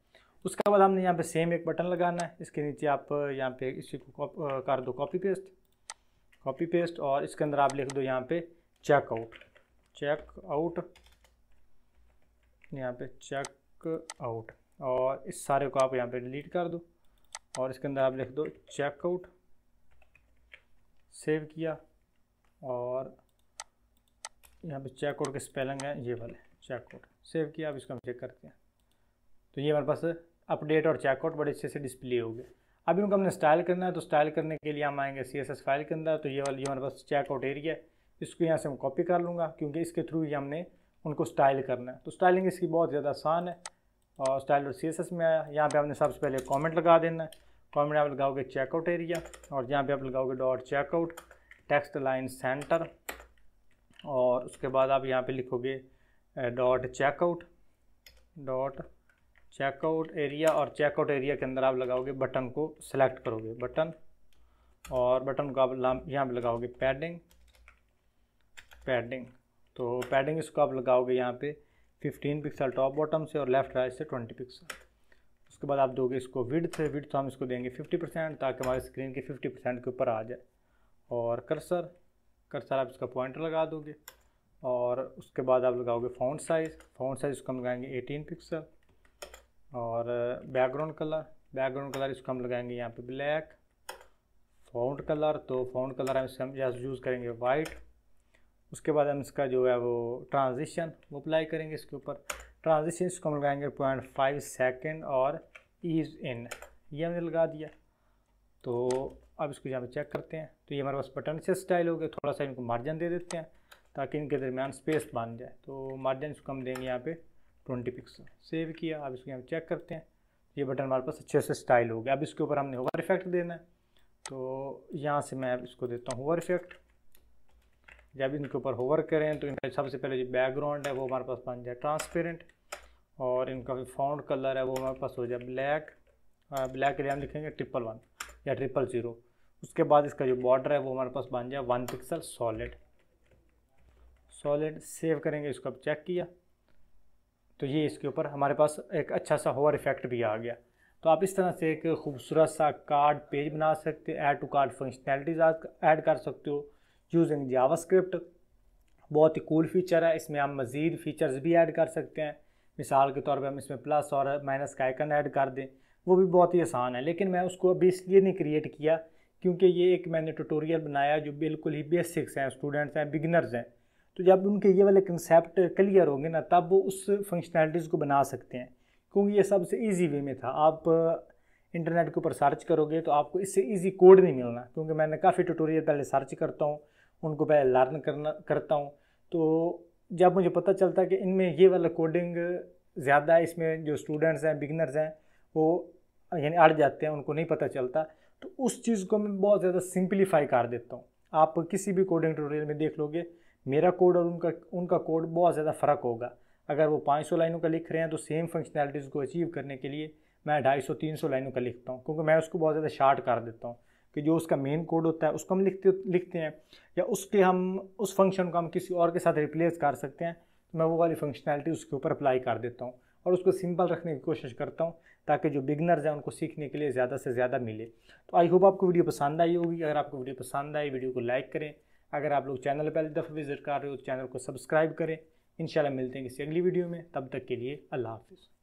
उसके बाद हमने यहाँ पे सेम एक बटन लगाना है, इसके नीचे आप यहाँ पे इसी को कर दो कॉपी पेस्ट, और इसके अंदर आप लिख दो यहाँ पे चेकआउट, और इस सारे को आप यहाँ पे डिलीट कर दो, और इसके अंदर आप लिख दो चेकआउट, सेव किया, और यहाँ पे चेकआउट के स्पेलिंग है ये वाले चेकआउट, सेव किया। अब इसको हम चेक करते हैं, तो ये हमारे पास अपडेट और चेकआउट बड़े अच्छे से डिस्प्ले हो गए। अब इनको हमने स्टाइल करना है, तो स्टाइल करने के लिए हम आएंगे CSS फाइल के अंदर, तो ये वाली हमारे पास चेकआउट एरिया है, इसको यहाँ से हम कॉपी कर लूँगा क्योंकि इसके थ्रू ही हमने उनको स्टाइल करना है। तो स्टाइलिंग इसकी बहुत ज़्यादा आसान है, और स्टाइल और CSS में आया। यहाँ पर आपने सबसे पहले कॉमेंट लगा देना है, कॉमेंट आप लगाओगे चेकआउट एरिया, और यहाँ पर आप लगाओगे dot checkout text line centre, और उसके बाद आप यहाँ पे लिखोगे डॉट चेकआउट एरिया, और चेकआउट एरिया के अंदर आप लगाओगे बटन को सिलेक्ट करोगे बटन, और बटन को आप यहाँ पे लगाओगे पैडिंग, तो पैडिंग इसको आप लगाओगे यहाँ पे 15 पिक्सल टॉप बॉटम से, और लेफ़्ट राइट से 20 पिक्सल। उसके बाद आप दोगे इसको विड्थ हम इसको देंगे 50% ताकि हमारी स्क्रीन के 50% के ऊपर आ जाए, और कर्सर आप इसका पॉइंटर लगा दोगे, और उसके बाद आप लगाओगे फ़ॉन्ट साइज़ इसको हम लगाएंगे 18 पिक्सल, और बैकग्राउंड कलर इसको हम लगाएंगे यहाँ पे ब्लैक, फ़ॉन्ट कलर हम यूज़ करेंगे वाइट। उसके बाद हम इसका जो है वो ट्रांजिशन वो अप्लाई करेंगे, इसके ऊपर ट्रांजिशन इसको हम लगाएंगे 0.5 सेकेंड, और ईज इन ये हमने लगा दिया। तो अब इसको यहाँ पे चेक करते हैं, तो ये हमारे पास बटन से स्टाइल हो गया। थोड़ा सा इनको मार्जिन दे देते हैं ताकि इनके दरमियान स्पेस बन जाए, तो मार्जिन इसको हम देंगे यहाँ पे 20 पिक्सल, सेव किया। अब इसको यहाँ पे चेक करते हैं, ये बटन हमारे पास अच्छे से स्टाइल हो गया। अब इसके ऊपर हमने होवर इफेक्ट देना है, तो यहाँ से मैं इसको देता हूँ होवर इफेक्ट। जब इनके ऊपर होवर करें तो इनका सबसे पहले जो बैकग्राउंड है वो हमारे पास बन जाए ट्रांसपेरेंट, और इनका जो फ़ॉन्ट कलर है वो हमारे पास हो जाए ब्लैक के लिए हम लिखेंगे 111 या 000। उसके बाद इसका जो बॉर्डर है वो हमारे पास बन जाए 1 पिक्सल सॉलिड, सेव करेंगे इसको। अब चेक किया तो ये इसके ऊपर हमारे पास एक अच्छा सा होवर इफेक्ट भी आ गया। तो आप इस तरह से एक खूबसूरत सा कार्ड पेज बना सकते हो, ऐड टू कार्ड फंक्शनैलिटीज़ ऐड कर सकते हो यूजिंग जावास्क्रिप्ट। बहुत ही कूल फीचर है, इसमें हम मज़ीद फीचर्स भी ऐड कर सकते हैं। मिसाल के तौर पर हम इसमें प्लस और माइनस का आइकन ऐड कर दें वो भी बहुत ही आसान है, लेकिन मैं उसको अभी इसलिए नहीं क्रिएट किया क्योंकि ये एक मैंने ट्यूटोरियल बनाया जो बिल्कुल ही बेसिक्स हैं, स्टूडेंट्स हैं, बिगिनर्स हैं। तो जब उनके ये वाले कंसेप्ट क्लियर होंगे ना, तब वो उस फंक्शनैलिटीज़ को बना सकते हैं, क्योंकि ये सबसे ईजी वे में था। आप इंटरनेट के ऊपर सर्च करोगे तो आपको इससे ईजी कोड नहीं मिलना, क्योंकि मैंने काफ़ी ट्यूटोरियल पहले सर्च करता हूँ, उनको पहले लर्न करता हूँ। तो जब मुझे पता चलता है कि इनमें ये वाला कोडिंग ज़्यादा है, इसमें जो स्टूडेंट्स हैं, बिगिनर्स हैं, वो यानी अड़ जाते हैं, उनको नहीं पता चलता। तो उस चीज़ को मैं बहुत ज़्यादा सिंपलीफाई कर देता हूँ। आप किसी भी कोडिंग ट्यूटोरियल में देख लोगे, मेरा कोड और उनका कोड बहुत ज़्यादा फ़र्क होगा। अगर वो 500 लाइनों का लिख रहे हैं तो सेम फंक्शनैलिटीज़ को अचीव करने के लिए मैं 250-300 लाइनों का लिखता हूँ, क्योंकि मैं उसको बहुत ज़्यादा शार्ट कर देता हूँ कि जो उसका मेन कोड होता है उसको हम लिखते हैं, या उसके हम उस फंक्शन को हम किसी और के साथ रिप्लेस कर सकते हैं। तो मैं वो वाली फंक्शनैलिटी उसके ऊपर अप्लाई कर देता हूँ और उसको सिंपल रखने की कोशिश करता हूँ, ताकि जो बिगनर्स हैं उनको सीखने के लिए ज़्यादा से ज़्यादा मिले। तो आई होप आपको वीडियो पसंद आई होगी। अगर आपको वीडियो पसंद आई, वीडियो को लाइक करें। अगर आप लोग चैनल पहली दफ़ा विजिट कर रहे हो तो चैनल को सब्सक्राइब करें। इंशाल्लाह मिलते हैं किसी अगली वीडियो में, तब तक के लिए अल्लाह हाफिज़।